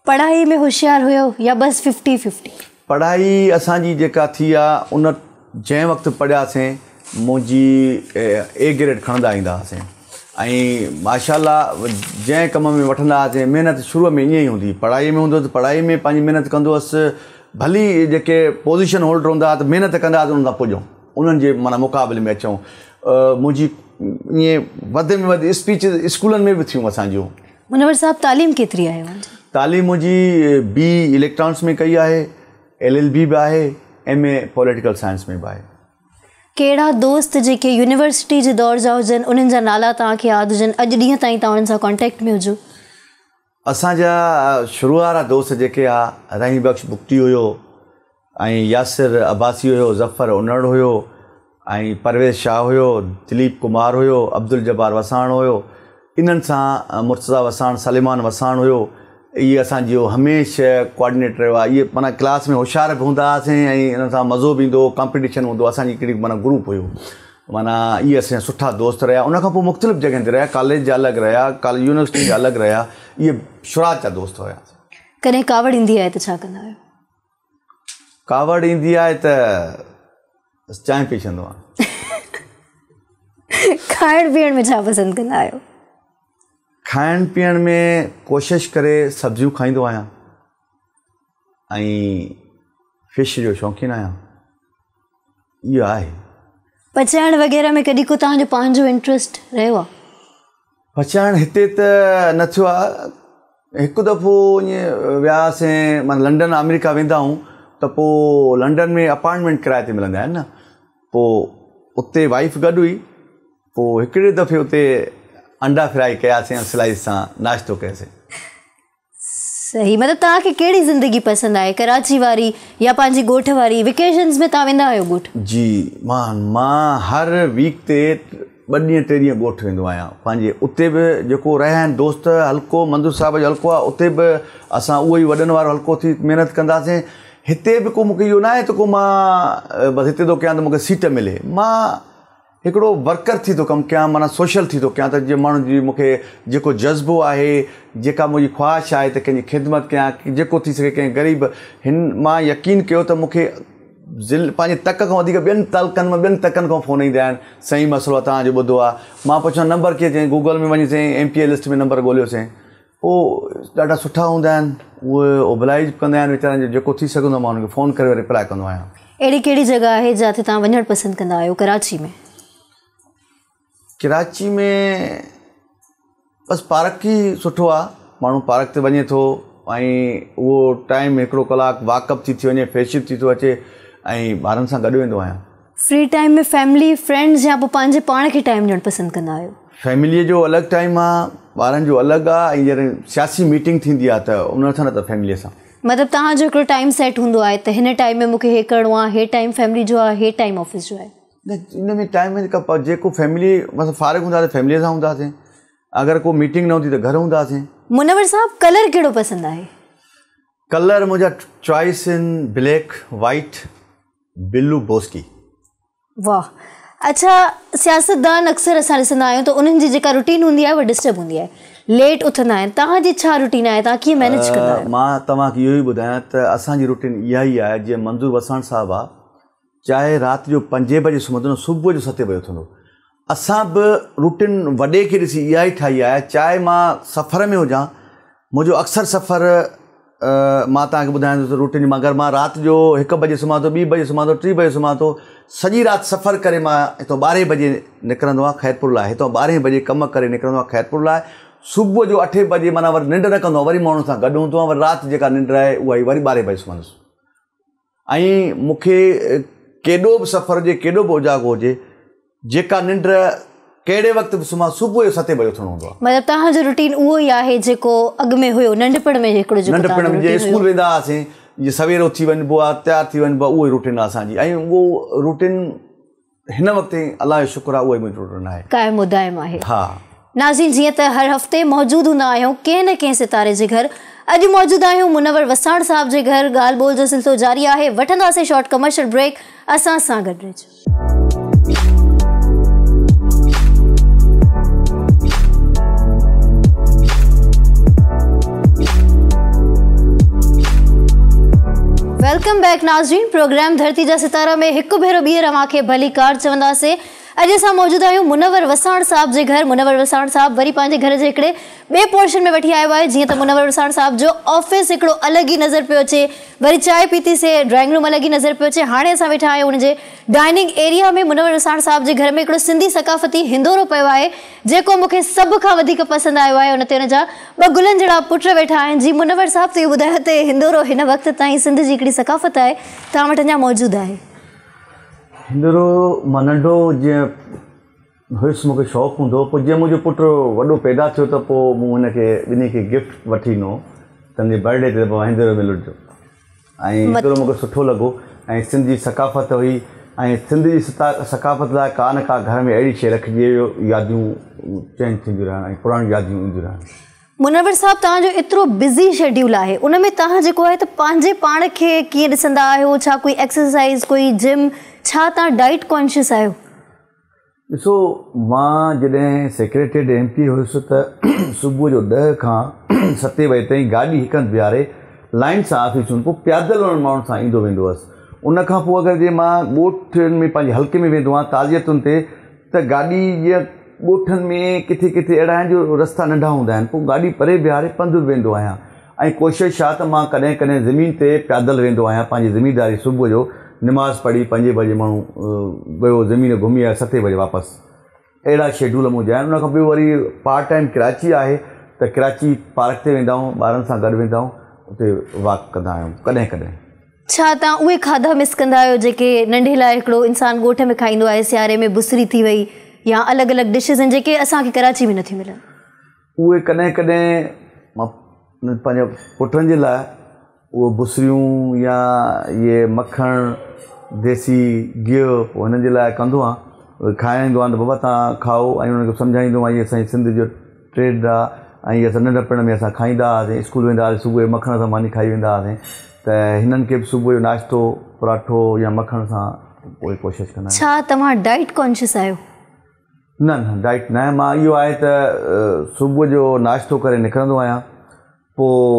पढ़ाई में होशियारु हुयो या बसि 50-50? पढ़ाई असांजी जेका थी आहे, उन जंहिं वक़्तु पढ़ियासीं मुंहिंजी A ग्रेड खणंदा ईंदा हुआसीं ऐं माशाल्लाह जंहिं कम में वठंदा हुआसीं, महिनत शुरूअ में ईअं ई हूंदी, पढ़ाई में हूंदो त पढ़ाई में पंहिंजी महिनत कंदो हुअसि, भली जेके पोज़ीशन होल्डर हूंदा हुआ त महिनत कंदा हुआसीं, उन सां पुॼूं, उन्हनि जे माना मुक़ाबले में अचूं। मुंहिंजी ईअं वधि में वधि स्पीच स्कूलनि में बि थियूं असांजूं। मुनव्वर साहिबु, तालीम केतिरी आहे? तालीम मुंहिंजी B इलेक्ट्रॉनिक्स में कई आहे, LLB बि आहे, MA पॉलिटिकल साइंस में बि आहे। कहिड़ा दोस्त जेके यूनिवर्सिटी जे दौर जा हुजनि, उन्हनि जा नाला तव्हांखे यादि हुजनि, अॼु ॾींहं ताईं तव्हां उन्हनि सां कॉन्टेक्ट में हुजो? असांजा शुरूआरा दोस्त जेके हुआ, रहीम बख़्श भुट्टी हुयो ऐं यासिर अब्बासी हुयो, ज़फ़र उनड़ हुयो ऐं परवेज़ शाह हुयो, दिलीप कुमार हुयो, अब्दुल जब्बार वसाण हुयो, इन्हनि सां मुर्तज़ा वसाण, सलेमान वसाण हुयो, इहे असांजो हमेशह कोऑर्डिनेट रहियो आहे। इहे माना क्लास में होशियार बि हूंदा हुआसीं ऐं हिन सां मज़ो बि ईंदो, कॉम्पिटिशन हूंदो, असांजी हिकिड़ी माना ग्रुप हुयो, माना इहे असांजा सुठा दोस्त रहिया। उनखां पोइ मुख़्तलिफ़ जॻहियुनि ते रहिया, कॉलेज जा अलॻि रहिया, यूनिवर्सिटी जा अलॻि रहिया, इहे शुरूआत जा दोस्त हुया। कॾहिं कावड़ ईंदी आहे त छा कंदा आहियो? कावड़ ईंदी आहे त चांहि पी छॾंदो आहियां। खाइण पीअण में छा पसंदि कंदा आहियो? खाइण पीअण में कोशिश करे सब्जियूं खाईंदो आहियां ऐं फिश जो शौक़ीन आहियां, इहो आहे। पचाइण वग़ैरह में कॾहिं को तव्हांजो पंहिंजो इंट्रस्ट रहियो आहे? पचाइण हिते त न थियो आहे, हिकु दफ़ो ईअं वियासीं, माना लंडन अमेरिका वेंदा आहियूं त पोइ लंडन में अपार्टमेंट किराए ते मिलंदा आहिनि न, पोइ उते वाइफ गॾु हुई, पोइ हिकिड़े दफ़े उते अंडा फ्राई कयासीं ऐं स्लाइस सां नाश्तो कयासीं। सही, मतिलबु तव्हांखे कहिड़ी ज़िंदगी पसंदि आहे, कराची वारी या पंहिंजी ॻोठ वारी? वेकेशन्स में तव्हां वेंदा आहियो ॻोठ? जी, मां हर वीक ते ॿ ॾींहं टे ॾींहं ॻोठ वेंदो आहियां पंहिंजे उते बि जेको रहिया आहिनि दोस्त हल्को मंजूर साहिब जो हल्को आहे उते बि असां उहो ई वॾनि वारो हल्को थी महिनत कंदासीं। हिते बि को मूंखे इहो न आहे त को मां बसि हिते थो कयां त मूंखे सीट मिले, मां हिकिड़ो वर्कर थी थो कमु कयां, माना सोशल थी थो कयां त जे माण्हू जी मूंखे जेको जज़्बो आहे जेका मुंहिंजी ख़्वाहिश आहे त कंहिंजी ख़िदमत कयां जेको थी सघे कंहिं ग़रीब हिन मां यकीन कयो त मूंखे ज़िल पंहिंजे तक खां वधीक ॿियनि तालुकनि मां ॿियनि तकनि खां फ़ोन ईंदा आहिनि, सही मसइलो तव्हांजो ॿुधो आहे। मां पुछां नंबर कीअं, चयईं गूगल में वञी चयईं MPA लिस्ट में नंबर ॻोल्हियोसीं। पोइ ॾाढा सुठा हूंदा आहिनि उहे ओबलाइज कंदा आहिनि वीचारनि जो, जेको थी सघंदो आहे मां हुनखे फ़ोन करे रिप्लाई कंदो आहियां। अहिड़ी कहिड़ी जॻह आहे जिते तव्हां वञणु पसंदि कंदा आहियो? कराची में। कराची में बसि पार्क ई सुठो आहे, माण्हू पार्क ते वञे थो ऐं उहो टाइम हिकिड़ो कलाकु वाकअप थी वञे, फ्रेशअप थी थो अचे ऐं ॿारनि सां गॾु वेंदो आहियां। फ्री टाइम में फैमिली फ्रेंड्स या पोइ पंहिंजे पाण खे टाइम ॾियणु पसंदि कंदा आहियो? फैमिलीअ जो अलॻि टाइम आहे, ॿारनि जो अलॻि आहे ऐं जॾहिं सियासी मीटिंग थींदी आहे त उन सां न त फैमिलीअ सां। मतिलबु तव्हांजो हिकिड़ो टाइम सेट हूंदो आहे त हिन टाइम में मूंखे हे करिणो आहे, हे टाइम फैमिली जो आहे, हे टाइम ऑफिस जो आहे? न, इन में टाइम में जेको फैमिली मतिलबु फारिग हूंदा त फैमिलीअ सां हूंदासीं, अगरि को मीटिंग न हूंदी त घर हूंदासीं। मुनव्वर साहिबु, कलर कहिड़ो पसंदि आहे? कलर मुंहिंजा चॉइस आहिनि ब्लैक, वाइट, बिलू बोस्की। वाह, अच्छा। सियासतदान अक्सर असां ॾिसंदा आहियूं त उन्हनि जी जेका रुटीन हूंदी आहे उहा डिस्टर्ब हूंदी आहे, लेट उथंदा आहिनि। तव्हांजी छा रुटीन आहे, तव्हां कीअं मैनेज कंदा आहियो? मां तव्हांखे इहो ई ॿुधायां त असांजी रुटीन इहा ई आहे जीअं मंजूर वसाण साहिबु आहे, चाहे राति जो 5 बजे सुम्हंदो सुबुह जो 7 बजे उथंदो। असां बि रुटीन वॾे खे ॾिसी इहा ई ठाही आहे, चाहे मां सफ़र में हुजां, मुंहिंजो अक्सर सफ़र मां तव्हांखे ॿुधायां थो रुटीन मां, अगरि मां राति जो 1 बजे सुम्हां थो, 2 बजे सुम्हां थो, 3 बजे सुम्हां थो, सॼी राति सफ़र करे मां हितां 12 बजे निकिरंदो आहियां ख़ैरपुर लाइ, हितां 12 बजे कमु करे निकिरंदो आहियां ख़ैरपुर लाइ। सुबुह जो 8 बजे माना वरी निंड न कंदो आहियां, वरी माण्हुनि सां गॾु हूंदो आहियां, वरी राति जेका निंड आहे उहा ई वरी 12 बजे सुम्हंदुसि। ऐं मूंखे केॾो बि सफ़र हुजे केॾो बि उजागो हुजे जेका निंड कहिड़े वक़्त बि सुम्हां सुबुह जो 7 बजे उथणो हूंदो आहे। मतिलबु तव्हांजो रुटीन उहो ई आहे जेको अॻु में हुयो नंढपण में, हिकिड़ो जेको नंढपण में जीअं स्कूल वेंदा हुआसीं जीअं सवेल उथी वञिबो आहे, तयारु थी वञिबो आहे, उहो ई रुटीन आहे असांजी ऐं उहो रुटीन हिन वक़्तु अलाह जो शुक्र आहे उहो ई मुंहिंजो रुटीन आहे, काइम मुदाइम आहे। हा नाज़रीन, जीअं त हर हफ़्ते मौजूदु हूंदा आहियूं कंहिं न कंहिं सितारे जे घर, अॼु मौजूदु आहियूं मुनव्वर वसाण साहिब जे घर। ॻाल्हि ॿोल जो सिलसिलो जारी आहे, वठंदासीं शॉर्ट कमर्शियल ब्रेक, असां सां गॾु रहिजो। वेलकम बैक नाज़रीन, प्रोग्राम धरती जा सितारा में हिकु भेरो ॿीहर अव्हांखे भली कार चवंदासीं। अॼु असां मौजूदु आहियूं मुनव्वर वसाण साहिब जे घर। मुनव्वर वसाण साहिबु वरी पंहिंजे घर जे हिकिड़े ॿिए पोर्शन में वठी आयो आहे, जीअं त मुनव्वर वसाण साहिब जो ऑफिस हिकिड़ो अलॻि ई नज़र पियो अचे, वरी चांहि पीतीसीं ड्राइंग रूम अलॻि ई नज़र पियो अचे। हाणे असां वेठा आहियूं हुनजे डाइनिंग एरिया में। मुनव्वर वसाण साहिब जे घर में हिकिड़ो सिंधी सक़ाफ़ती हिंदोरो पियो आहे जेको मूंखे सभ खां वधीक पसंदि आयो आहे, हुन ते हुनजा 2 गुलनि जहिड़ा पुट वेठा आहिनि। जी मुनव्वर साहिबु, त इहो ॿुधायो त हिंदोरो हिन वक़्तु ताईं सिंध जी हिकिड़ी सक़ाफ़त आहे, तव्हां वटि अञा मौजूदु आहे? हिंदोरो मां नंढो जीअं हुयुसि मूंखे शौक़ु हूंदो हो, पोइ जीअं मुंहिंजो पुटु वॾो पैदा थियो त पोइ मूं हिनखे ॿिन्ही खे गिफ्ट वठी ॾिनो तंहिंजे बर्थडे ते, पोइ हिंदोरो मिलजो ऐं हिंदोरो मूंखे सुठो लॻो ऐं सिंध जी सक़ाफ़त हुई ऐं सिंध जी सक़ाफ़त लाइ का न का घर में अहिड़ी शइ रखिजे यादियूं चेंज थींदियूं रहनि ऐं पुराणियूं यादियूं ईंदियूं रहनि। मुनव्वर साहिबु, तव्हांजो एतिरो बिज़ी शेड्यूल आहे, उन में तव्हां जेको आहे त पंहिंजे पाण खे कीअं ॾिसंदा आहियो? छा कोई एक्सरसाइज़, कोई जिम, छा तव्हां डाइट कॉन्शियस आहियो? ॾिसो, मां जॾहिं सेक्रेटरी MP हुयुसि त सुबुह जो 10 खां 7 बजे ताईं गाॾी हिकु हंधि बीहारे लाइन सां ऑफिस हुन पोइ पैदल उन्हनि माण्हुनि सां ईंदो वेंदो हुअसि। उनखां पोइ अगरि जे मां ॻोठनि में पंहिंजे हल्के में वेंदो आहियां ताज़ियतुनि ते त गाॾी जीअं ॻोठनि में किथे किथे अहिड़ा आहिनि जो रस्ता नंढा हूंदा आहिनि, पोइ गाॾी परे बीहारे पंधु वेंदो आहियां ऐं कोशिशि छा त मां कॾहिं कॾहिं ज़मीन ते पैदल वेंदो आहियां पंहिंजी ज़मीनदारी। सुबुह जो नमाज़ पढ़ी 5 बजे माण्हू वियो ज़मीन घुमी आयो 7 बजे वापसि, अहिड़ा शेड्यूल मुंहिंजा आहिनि। उनखां पोइ वरी पार्ट टाइम कराची आहे त कराची पार्क ते वेंदा आहियूं, ॿारनि सां गॾु वेंदा आहियूं, उते वॉक कंदा आहियूं कॾहिं कॾहिं। छा तव्हां उहे खाधा मिस कंदा आहियो जेके नंढे लाइ हिकिड़ो इंसानु ॻोठ में खाईंदो आहे, सियारे में बुसरी थी वई या अलॻि अलॻि डिशेस आहिनि जेके असांखे कराची में नथी मिलनि? उहे कॾहिं कॾहिं मां पंहिंजे पुटनि जे लाइ उहे बुसरियूं या इहे मखण देसी गिहु हुननि जे लाइ कंदो आहियां खाराईंदो आहियां त बाबा तव्हां खाओ, ऐं उन्हनि खे सम्झाईंदो आहियां असांजी सिंध जो ट्रेड आहे, ऐं असां नंढपिण में असां खाईंदा हुआसीं, स्कूल वेंदा हुआसीं, सुबुह जो मखण सां मानी खाई वेंदा हुआसीं, त हिननि खे बि सुबुह जो नाश्तो पराठो या मखण सां कोई कोशिशि कंदा। छा तव्हां डाइट कॉन्शियस आहियो? न न, डाइट न आहे। मां इहो आहे त सुबुह जो नाश्तो करे निकिरंदो आहियां, पोइ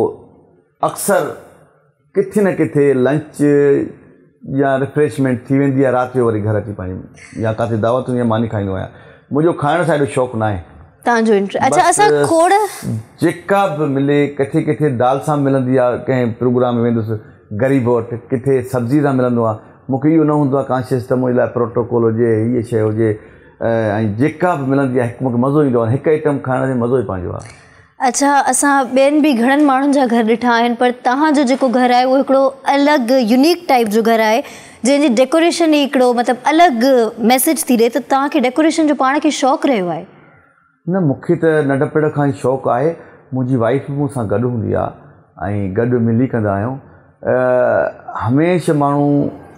अक्सर किथे न किथे लंच या रिफ्रेशमेंट थी वेंदी आहे, राति जो वरी घर अची पाईंदो या किथे दावत हुई या मानी खाईंदो आहियां। मुंहिंजो खाइण सां एॾो शौक़ु न आहे। तव्हांजो इंटरेस्ट? अच्छा, असां खोड़ जेका बि मिले, किथे किथे दाल सां मिलंदी आहे, कंहिं प्रोग्राम में वेंदुसि ग़रीब वटि, किथे सब्जी सां मिलंदो आहे। मूंखे इहो न हूंदो आहे कॉन्शियस त मुंहिंजे लाइ प्रोटोकॉल हुजे, हीअ शइ हुजे, ऐं जेका बि मिलंदी आहे मूंखे मज़ो ईंदो आहे, हिकु आइटम खाइण ते मज़ो ई पंहिंजो आहे। अच्छा, असां ॿियनि बि घणनि माण्हुनि जा घर ॾिठा आहिनि, पर तव्हांजो जेको घर आहे उहो हिकिड़ो अलॻि यूनिक टाइप जो घर आहे, जंहिंजी डेकोरेशन ई हिकिड़ो मतिलबु अलॻि मैसेज थी ॾिए। त तव्हांखे डेकोरेशन जो पाण खे शौक़ु रहियो आहे? न, मूंखे त नंढपिण खां ई शौक़ु आहे। मुंहिंजी वाइफ मूं सां गॾु हूंदी आहे ऐं गॾु मिली कंदा आहियूं। हमेशह माण्हू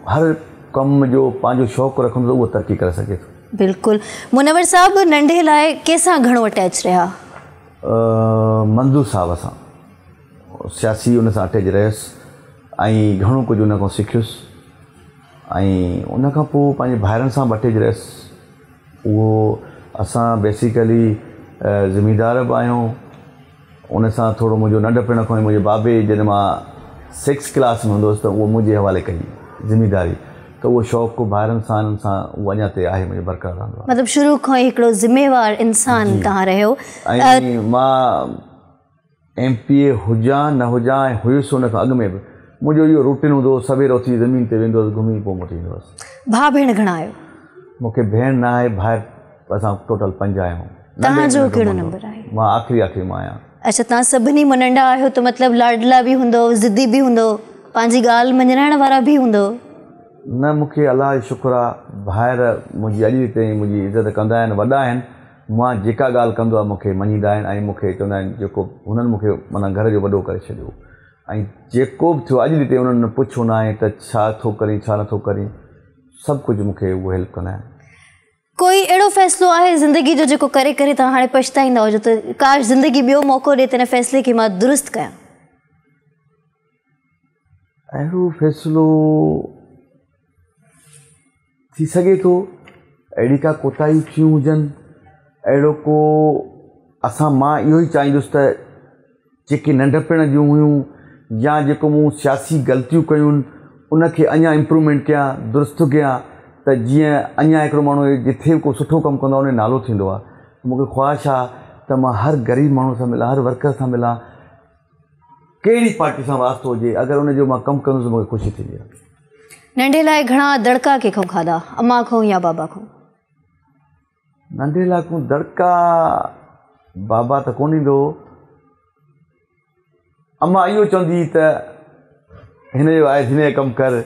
हर कम जो पंहिंजो शौक़ु रखंदो उहो तरक़ी करे सघे थो। बिल्कुलु। मुनव्वर साहिबु नंढे लाइ कंहिंसां घणो अटैच रहिया? मंजूर साहब सां सियासी उन सां अटैच रहियुसि ऐं घणो कुझु उन खां सिखियुसि, ऐं उन खां पोइ पंहिंजे भाइरनि सां बि अटैच रहियुसि। उहो असां बेसिकली ज़मीदार बि आहियूं, उन सां थोरो मुंहिंजो नंढपिण खां ई, मुंहिंजे बाबे जॾहिं मां 6th क्लास में हूंदो हुउसि त उहो मुंहिंजे हवाले कई ज़मीदारी, तो वो शौक़ को भाइरनि सां वञा ते आहे मुझे बरकरार रहंदो। मतलब शुरू खां हिकिड़ो ज़िम्मेवार इंसान तव्हां रहियो। ऐं मां MPA हुजां न हुजां, ऐं हुयुसि उन खां अॻु में बि मुंहिंजो इहो रूटीन हूंदो हुओ, सवेल उथी ज़मीन ते वेंदो हुउसि, घुमी पोइ मोटी ईंदो हुउसि। भाउ भेण घणा आहियो? मूंखे भेण न आहे, भाउ असां टोटल 5 आहियूं। तव्हांजो कहिड़ो नंबर आहे? मां आख़िरी मां आहियां। अच्छा, तव्हां सभिनी मां नंढा आहियो, त मतिलबु लाडला बि हूंदो, ज़िदी बि हूंदो, पंहिंजी ॻाल्हि मञाइण वारा बि हूंदो? न, मूंखे अलाह जो शुक्र आहे, भाइर मुंहिंजी अॼु ताईं मुंहिंजी इज़त कंदा आहिनि, वॾा आहिनि, मां जेका ॻाल्हि कंदो आहे मूंखे मञींदा आहिनि, ऐं मूंखे चवंदा आहिनि जेको हुननि मूंखे माना घर जो वॾो करे छॾियो, ऐं जेको बि थियो अॼु ताईं उन्हनि पुछो न आहे त छा थो करी छा नथो करी, सभु कुझु मूंखे उहो हेल्प कंदा आहिनि। कोई अहिड़ो फ़ैसिलो आहे ज़िंदगी जो जेको करे करे तव्हां हाणे पछताईंदा हुजो त काश ज़िंदगी ॿियो मौक़ो ॾिए त हिन फ़ैसिले खे मां दुरुस्त कयां? अहिड़ो फ़ैसिलो थी सघे थो, अहिड़ी का कोताही थियूं हुजनि, अहिड़ो को मां इहो ई चाहींदुसि त जेके नंढपिण जूं हुयूं या जेको मूं सियासी ग़लतियूं कयूं आहिनि उनखे अञा इम्प्रूवमेंट कयां, दुरुस्त कयां, त जीअं अञा हिकिड़ो माण्हू जिथे को सुठो कमु कंदो आहे उनजो नालो थींदो आहे। मूंखे ख़्वाहिश आहे त मां हर ग़रीब माण्हू सां मिलां, हर वर्कर सां मिलां, कहिड़ी पार्टी सां वास्तो हुजे, अगरि उनजो मां कमु कंदुसि मूंखे ख़ुशी थींदी आहे। नंढे लाइ घणा दड़का कंहिंखां खाधा, अम्मा खां या बाबा खां? नंढे लाइ को दड़का बाबा त कोन ईंदो, अम्मा इहो चवंदी त हिन जो आहे, हिन जो कमु कर,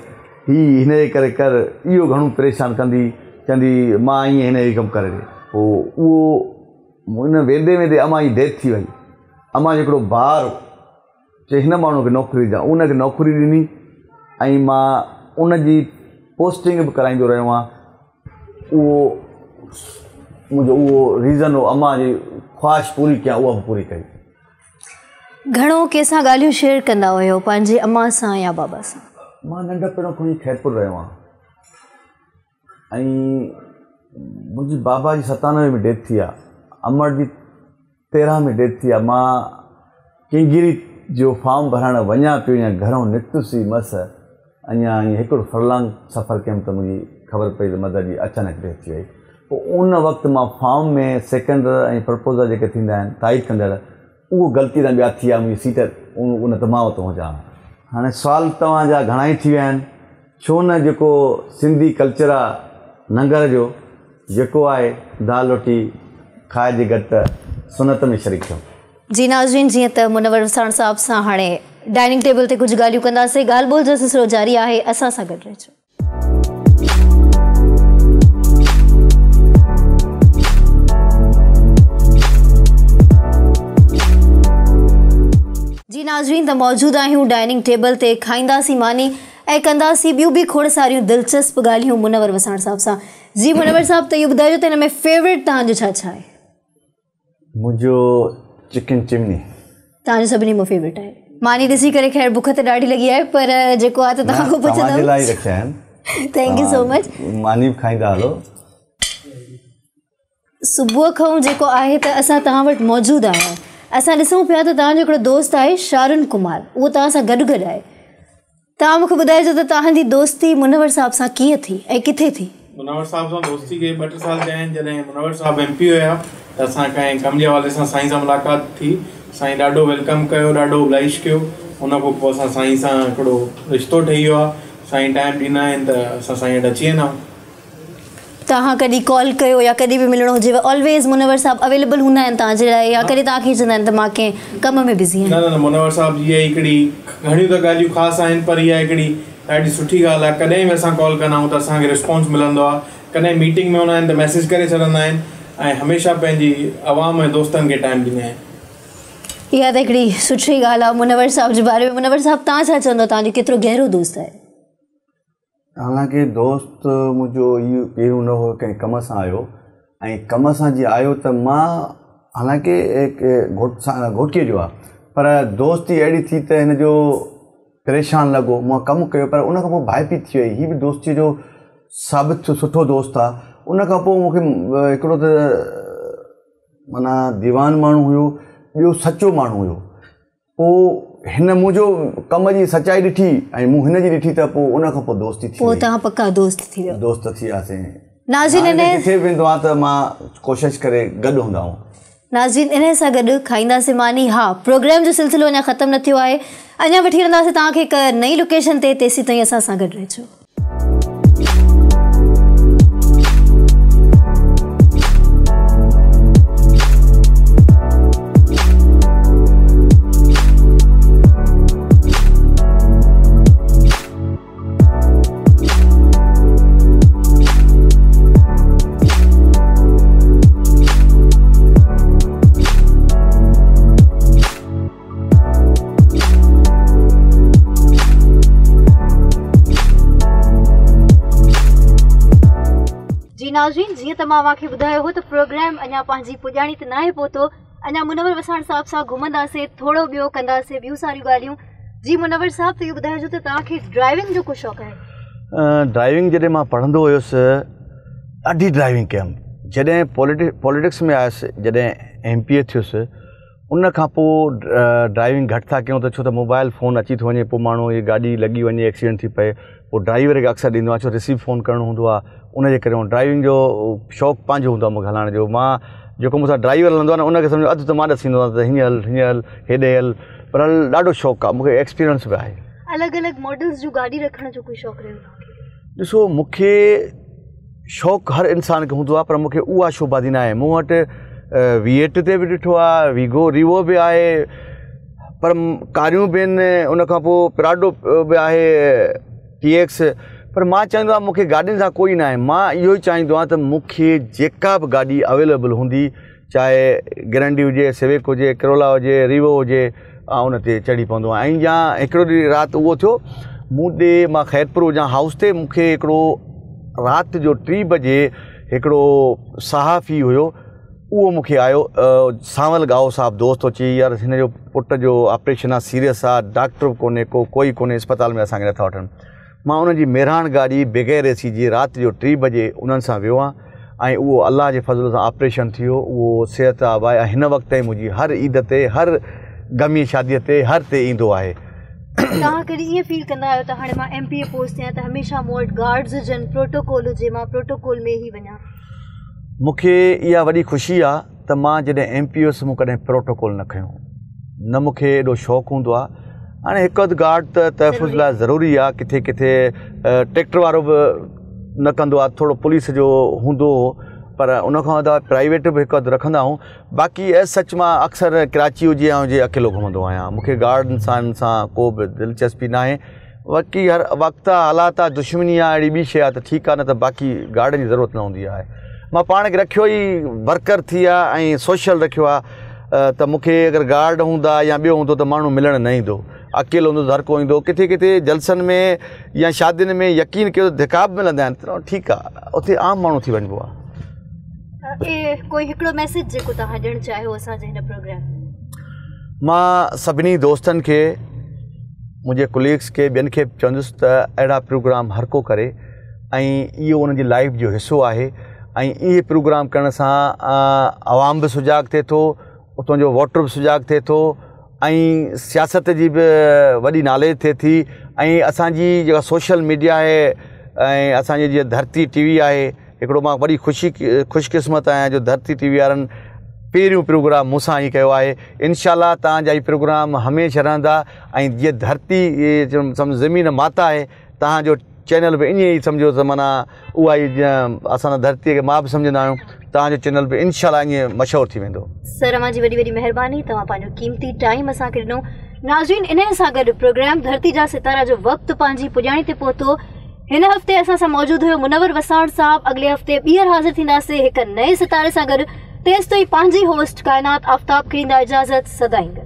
हीअ हिन जे करे कर, इहो घणो परेशान कंदी, चवंदी मां ईअं हिन जो कमु करे ॾे, पोइ उहो हिन वेंदे वेंदे अम्मा जी डेथ थी वई। अम्मा जो हिकिड़ो भाउ चई हिन माण्हू खे नौकरी ॾिजां, उनखे नौकरी ॾिनी ऐं मां उनजी पोस्टिंग बि कराईंदो रहियो आहियां। उहो मुंहिंजो उहो रीज़न हो, अम्मा जी ख़्वाहिश पूरी कयां, उहा बि पूरी कई। घणो कंहिंसां ॻाल्हियूं शेयर कंदा हुयो, पंहिंजी अम्मा सां या बाबा सां? मां नंढपिण खां ई खैरपुर रहियो आहियां ऐं मुंहिंजी बाबा जी 97 में डेथ थी आहे, अम्मा जी 13 में डेथ थी आहे। मां किंगिरी जो फॉर्म भराइण वञा पियो या घरां निकितुसि मस, अञा हिकिड़ो फरलांग सफ़र कयमि त मुंहिंजी ख़बर पई त मदर जी अचानक डेथ थी वई। पोइ उन वक़्तु मां फॉर्म में सेकेंड ऐं प्रपोज़ल जेके थींदा आहिनि तारीफ़ कंदड़, उहो ग़लती सां ॿिया थी विया, मुंहिंजी सीट उन दमाव तां हुजां। हाणे सुवाल तव्हांजा घणा ई थी विया आहिनि, छो न जेको सिंधी कल्चर आहे नंगर जो, जेको आहे दाल रोटी खाए जे घटि सुनत में शरीक थियो। जी नाज़रीन, जीअं त मुनव्वर वसान साहिब सां हाणे डाइनिंग टेबल ते कुझु ॻाल्हियूं कंदासीं। ॻाल्हि ॿोल जो सिलसिलो जारी आहे, असां सां गॾु रहिजो। जी नाज़रीन, त मौजूदु आहियूं डाइनिंग टेबल ते, खाईंदासीं मानी ऐं कंदासीं ॿियूं बि खोड़ सारियूं दिलचस्प ॻाल्हियूं मुनव्वर वसान साहिब सां। जी मुनव्वर साहब, तो ये ॿुधाइजो त हिन में फेवरेट तव्हांजो छा छा आहे? मुंहिंजो चिकन चिमनी तव्हांजो सभिनी में फेवरेट आहे। मानी ॾिसी करे खैर बुख त ॾाढी लॻी आहे, पर जेको आहे त तव्हांखे पसंदि। Thank you so much. मानी बि खाईंदा हलो। सुबुह खां जेको आहे त असां तव्हां वटि मौजूदु आहियूं। असां ॾिसूं पिया त तव्हांजो हिकिड़ो दोस्त आहे शारुन कुमार, उहो तव्हां सां गॾु गॾु आहे। तव्हां मूंखे ॿुधाइजो त तव्हांजी दोस्ती मुनव्वर साहब सां कीअं थी ऐं किथे थी? मुनव्वर साहब सां दोस्ती खे 2 साल थिया आहिनि। जॾहिं मुनव्वर साहब एमपी हुआ त असां कंहिं कम जे हवाले सां साईं सां मुलाक़ात थी। साईं ॾाढो वेलकम कयो, ॾाढो उलाइश कयो। उन खां पोइ असां साईं सां हिकिड़ो रिश्तो ठही वियो आहे। साईं टाइम ॾिना आहिनि त असां साईं वटि अची वेंदा आहियूं। तव्हां कॾहिं कॉल कयो या कॾहिं बि मिलणो हुजेव, ऑलवेज़ मुनव्वर साहब अवेलेबल हूंदा आहिनि तव्हांजे लाइ, या कॾहिं तव्हांखे चवंदा आहिनि त मां कंहिं कम में बिज़ी आहियां? न न, मुनव्वर साहब इहा हिकिड़ी घणियूं त ॻाल्हियूं ख़ासि आहिनि, पर इहा हिकिड़ी ॾाढी सुठी ॻाल्हि आहे। कॾहिं बि असां कॉल कंदा आहियूं त असांखे रिस्पॉन्स मिलंदो आहे। कॾहिं मीटिंग में हूंदा आहिनि त मैसेज करे छॾंदा आहिनि ऐं हमेशह पंहिंजी आवाम ऐं दोस्तनि खे टाइम ॾींदा आहिनि। इहा त हिकिड़ी सुठी ॻाल्हि आहे मुनव्वर साहब जे बारे में। मुनव्वर साहब, तव्हां छा चवंदो, तव्हांजो केतिरो गहरो दोस्त आहे? हालांकि दोस्त मुझो ये पहिरों न हो, कहीं कम से आयो ए कम से जी आयो तो मां हालांकि घोट घोटके जो आ, पर दोस्ती अड़ी थी तो इन जो परेशान लगो। मां कम किया पर उन भाईपी थी वही। ये भी दोस्ती जो साबित सुठो दोस्त आ। उन मुख्य माना दीवान मानू हुयो, बो सच्चो मानू हुयो। हिन मुझो कम जी सच्चाई ॾिठी ऐं मूं हिन जी ॾिठी त पोइ उन खां पोइ दोस्ती थी। पोइ तव्हां पक्का दोस्त थी विया? दोस्त थी वियासीं। नाज़रीन इन किथे वेंदो आहे त मां कोशिशि करे गॾु हूंदा आहियूं। नाज़रीन इन सां गॾु खाईंदासीं मानी। हा, प्रोग्राम जो सिलसिलो अञा ख़त्मु न थियो आहे, अञा वठी हलंदासीं तव्हांखे हिकु नई लोकेशन ते। तेसीं ताईं असां सां गॾु रहिजो। नाज़रीन, जी त मां तव्हांखे ॿुधायो हो त प्रोग्राम अञा पंहिंजी पुॼाणी त न आहे पहुतो। अञा मुनव्वर वसाण साहब सां घुमंदासीं, थोरो ॿियो कंदासीं, ॿियूं सारियूं ॻाल्हियूं। जी मुनव्वर साहब, त इहो ॿुधाइजो त तव्हांखे ड्राइविंग जो को शौक़ु आहे? ड्राइविंग जॾहिं मां पढ़ंदो हुयुसि ॾाढी ड्राइविंग कयमि। जॾहिं पॉलिटिक्स में आयुसि, जॾहिं एमपीए थियुसि, उन खां पोइ ड्राइविंग घटि था कयूं। त छो त मोबाइल फ़ोन अची थो वञे, पोइ माण्हू इहे गाॾी लॻी वञे, एक्सीडेंट थी पए, पोइ ड्राइवर खे अक्सर ॾींदो आहे। छो रिसीव फ़ोन करिणो हूंदो आहे, उनजे करे ड्राइविंग जो शौक़ु पंहिंजो हूंदो आहे मूंखे हलाइण जो। मां जेको मूंसां ड्राइवर हलंदो आहे न उनखे सम्झो अधु त मां ॾसींदो आहियां त हीअं हल हेॾे हल, पर ॾाढो शौक़ु आहे मूंखे। एक्सपीरियंस बि आहे। अलॻि अलॻि मॉडल्स जूं गाॾी रखण जो कोई शौक़ु रहियो? ॾिसो, मूंखे शौक़ु हर इंसान खे हूंदो आहे, पर मूंखे उहा शोभादी न आहे। मूं वटि V8 ते बि ॾिठो आहे, रीवो बि आहे, पर कारियूं बि आहिनि, उन खां पोइ प्राडो बि आहे, TX। पर मां चाहींदो आहियां मूंखे गाॾियुनि सां कोई न आहे। मां इहो ई चाहींदो आहियां त मूंखे जेका बि गाॾी अवेलेबल हूंदी, चाहे ग्रैंडी हुजे, सिविक हुजे, करोला हुजे, रीवो हुजे, ऐं उन ते चढ़ी पवंदो आहियां। ऐं या हिकिड़ो ॾींहुं राति उहो थियो, मूं ॾे मां ख़ैरपुर हुजां हाउस ते, मूंखे हिकिड़ो राति जो 3 बजे हिकिड़ो सहाफ़ी हुयो, उहो मूंखे आयो। सांवल गाओ साहब दोस्त हो, चई यार हिन जो पुट जो ऑपरेशन आहे, सीरियस आहे, डॉक्टर बि कोन्हे, कोई कोन्हे अस्पताल में, असांखे नथा वठनि। मां उनजी मेराण गाॾी बग़ैर एसी जी राति जो 3 बजे उन्हनि सां वियो आहियां ऐं उहो अल्लाह जे फज़ल सां ऑपरेशन थी वियो। उहो सिहत याबु आहे ऐं हिन वक़्त ताईं मुंहिंजी हर ईद ते, हर ग़मी शादीअ ते, हर ते ईंदो आहे। तव्हां कॾहिं ईअं फील कंदा आहियो त हाणे मां MPA पोस्ट आहियां त हमेशह मूं वटि गार्ड्स हुजनि, प्रोटोकॉल हुजे, मां प्रोटोकॉल में ई वञा? मूंखे इहा वॾी ख़ुशी आहे त मां जॾहिं MP हुयुसि मूं कॾहिं प्रोटोकॉल न खयों, न मूंखे एॾो शौक़ु हूंदो आहे। हाणे हिकु अधु गार्ड त तहफ़ुज़ लाइ ज़रूरी आहे, किथे किथे ट्रैक्टर वारो बि न कंदो आहे, थोरो पुलिस जो हूंदो हो, पर उन खां अलावा प्राइवेट बि हिकु अधु रखंदा आहियूं। बाक़ी ऐं सच मां अक्सर कराची हुजे या हुजे अकेलो घुमंदो आहियां। मूंखे गार्डनि सां को बि दिलचस्पी न आहे। बाक़ी हर वक़्तु आहे, हालात आहे, दुश्मनी आहे, अहिड़ी ॿी शइ आहे त ठीकु आहे, न त बाक़ी गार्ड जी ज़रूरत न हूंदी आहे। मां पाण खे रखियो ई वर्कर थी आहे ऐं सोशल रखियो आहे, त मूंखे अगरि गार्ड हूंदा या ॿियो हूंदो त माण्हू मिलणु न ईंदो। अकेलो हूँ धड़को ईंदो किथे किथे जलसन में या शादियुनि में यकीन कयो धिकाब मिलंदा आहिनि। ठीक है, उते आम मानू थी वनबो आ। कोई हिकड़ो मैसेज जेको तहां ॾियण चाहियो असां जे हिन प्रोग्राम मां सभिनी दोस्तन के मुझे कोलीग्स के बेन के चवंदुस त अड़ा प्रोग्राम हर को करे ऐं इहो उन जी लाइफ जो हिस्सो आहे। ये प्रोग्राम करण से आवाम भी सुजाग थे तो उतों जो वोटर भी सुजाग थे तो सियासत की भी वही नॉलेज थे थी। असांजी जो सोशल मीडिया है असांजी जो धरती टीवी है एकड़ो मां बड़ी खुशकिस्मत आया जो धरती टीवी वारन पेरियों प्रोग्राम मूसा ही किया है। इंशाल्लाह ताजा ये प्रोग्राम हमेशा रहंदा। ये धरती समझ जमीन माता है ताजो चैनल पे इन्हीं समझो तो माना उहा ही असां धरती के मां भी समझंदा आयो ताजो चैनल पे इंशाल्लाह ये मशहूर थी वेंदो। सर मां जी वड़ी वड़ी मेहरबानी तवा पाजो कीमती टाइम असां के दिनो। नाज़रीन इन्हें सां गड प्रोग्राम धरती जा सितारा जो वक्त पांजी पुजाणी ते पहुतो। इन हफ्ते असां सां मौजूद हुयो मुनव्वर वसाण साहब। अगले हफ्ते बीहर हाजिर थींदासीं एक नए सितारे सां गड। तेस तो ही पांजी होस्ट कायनात आफताब की इजाजत सदाई।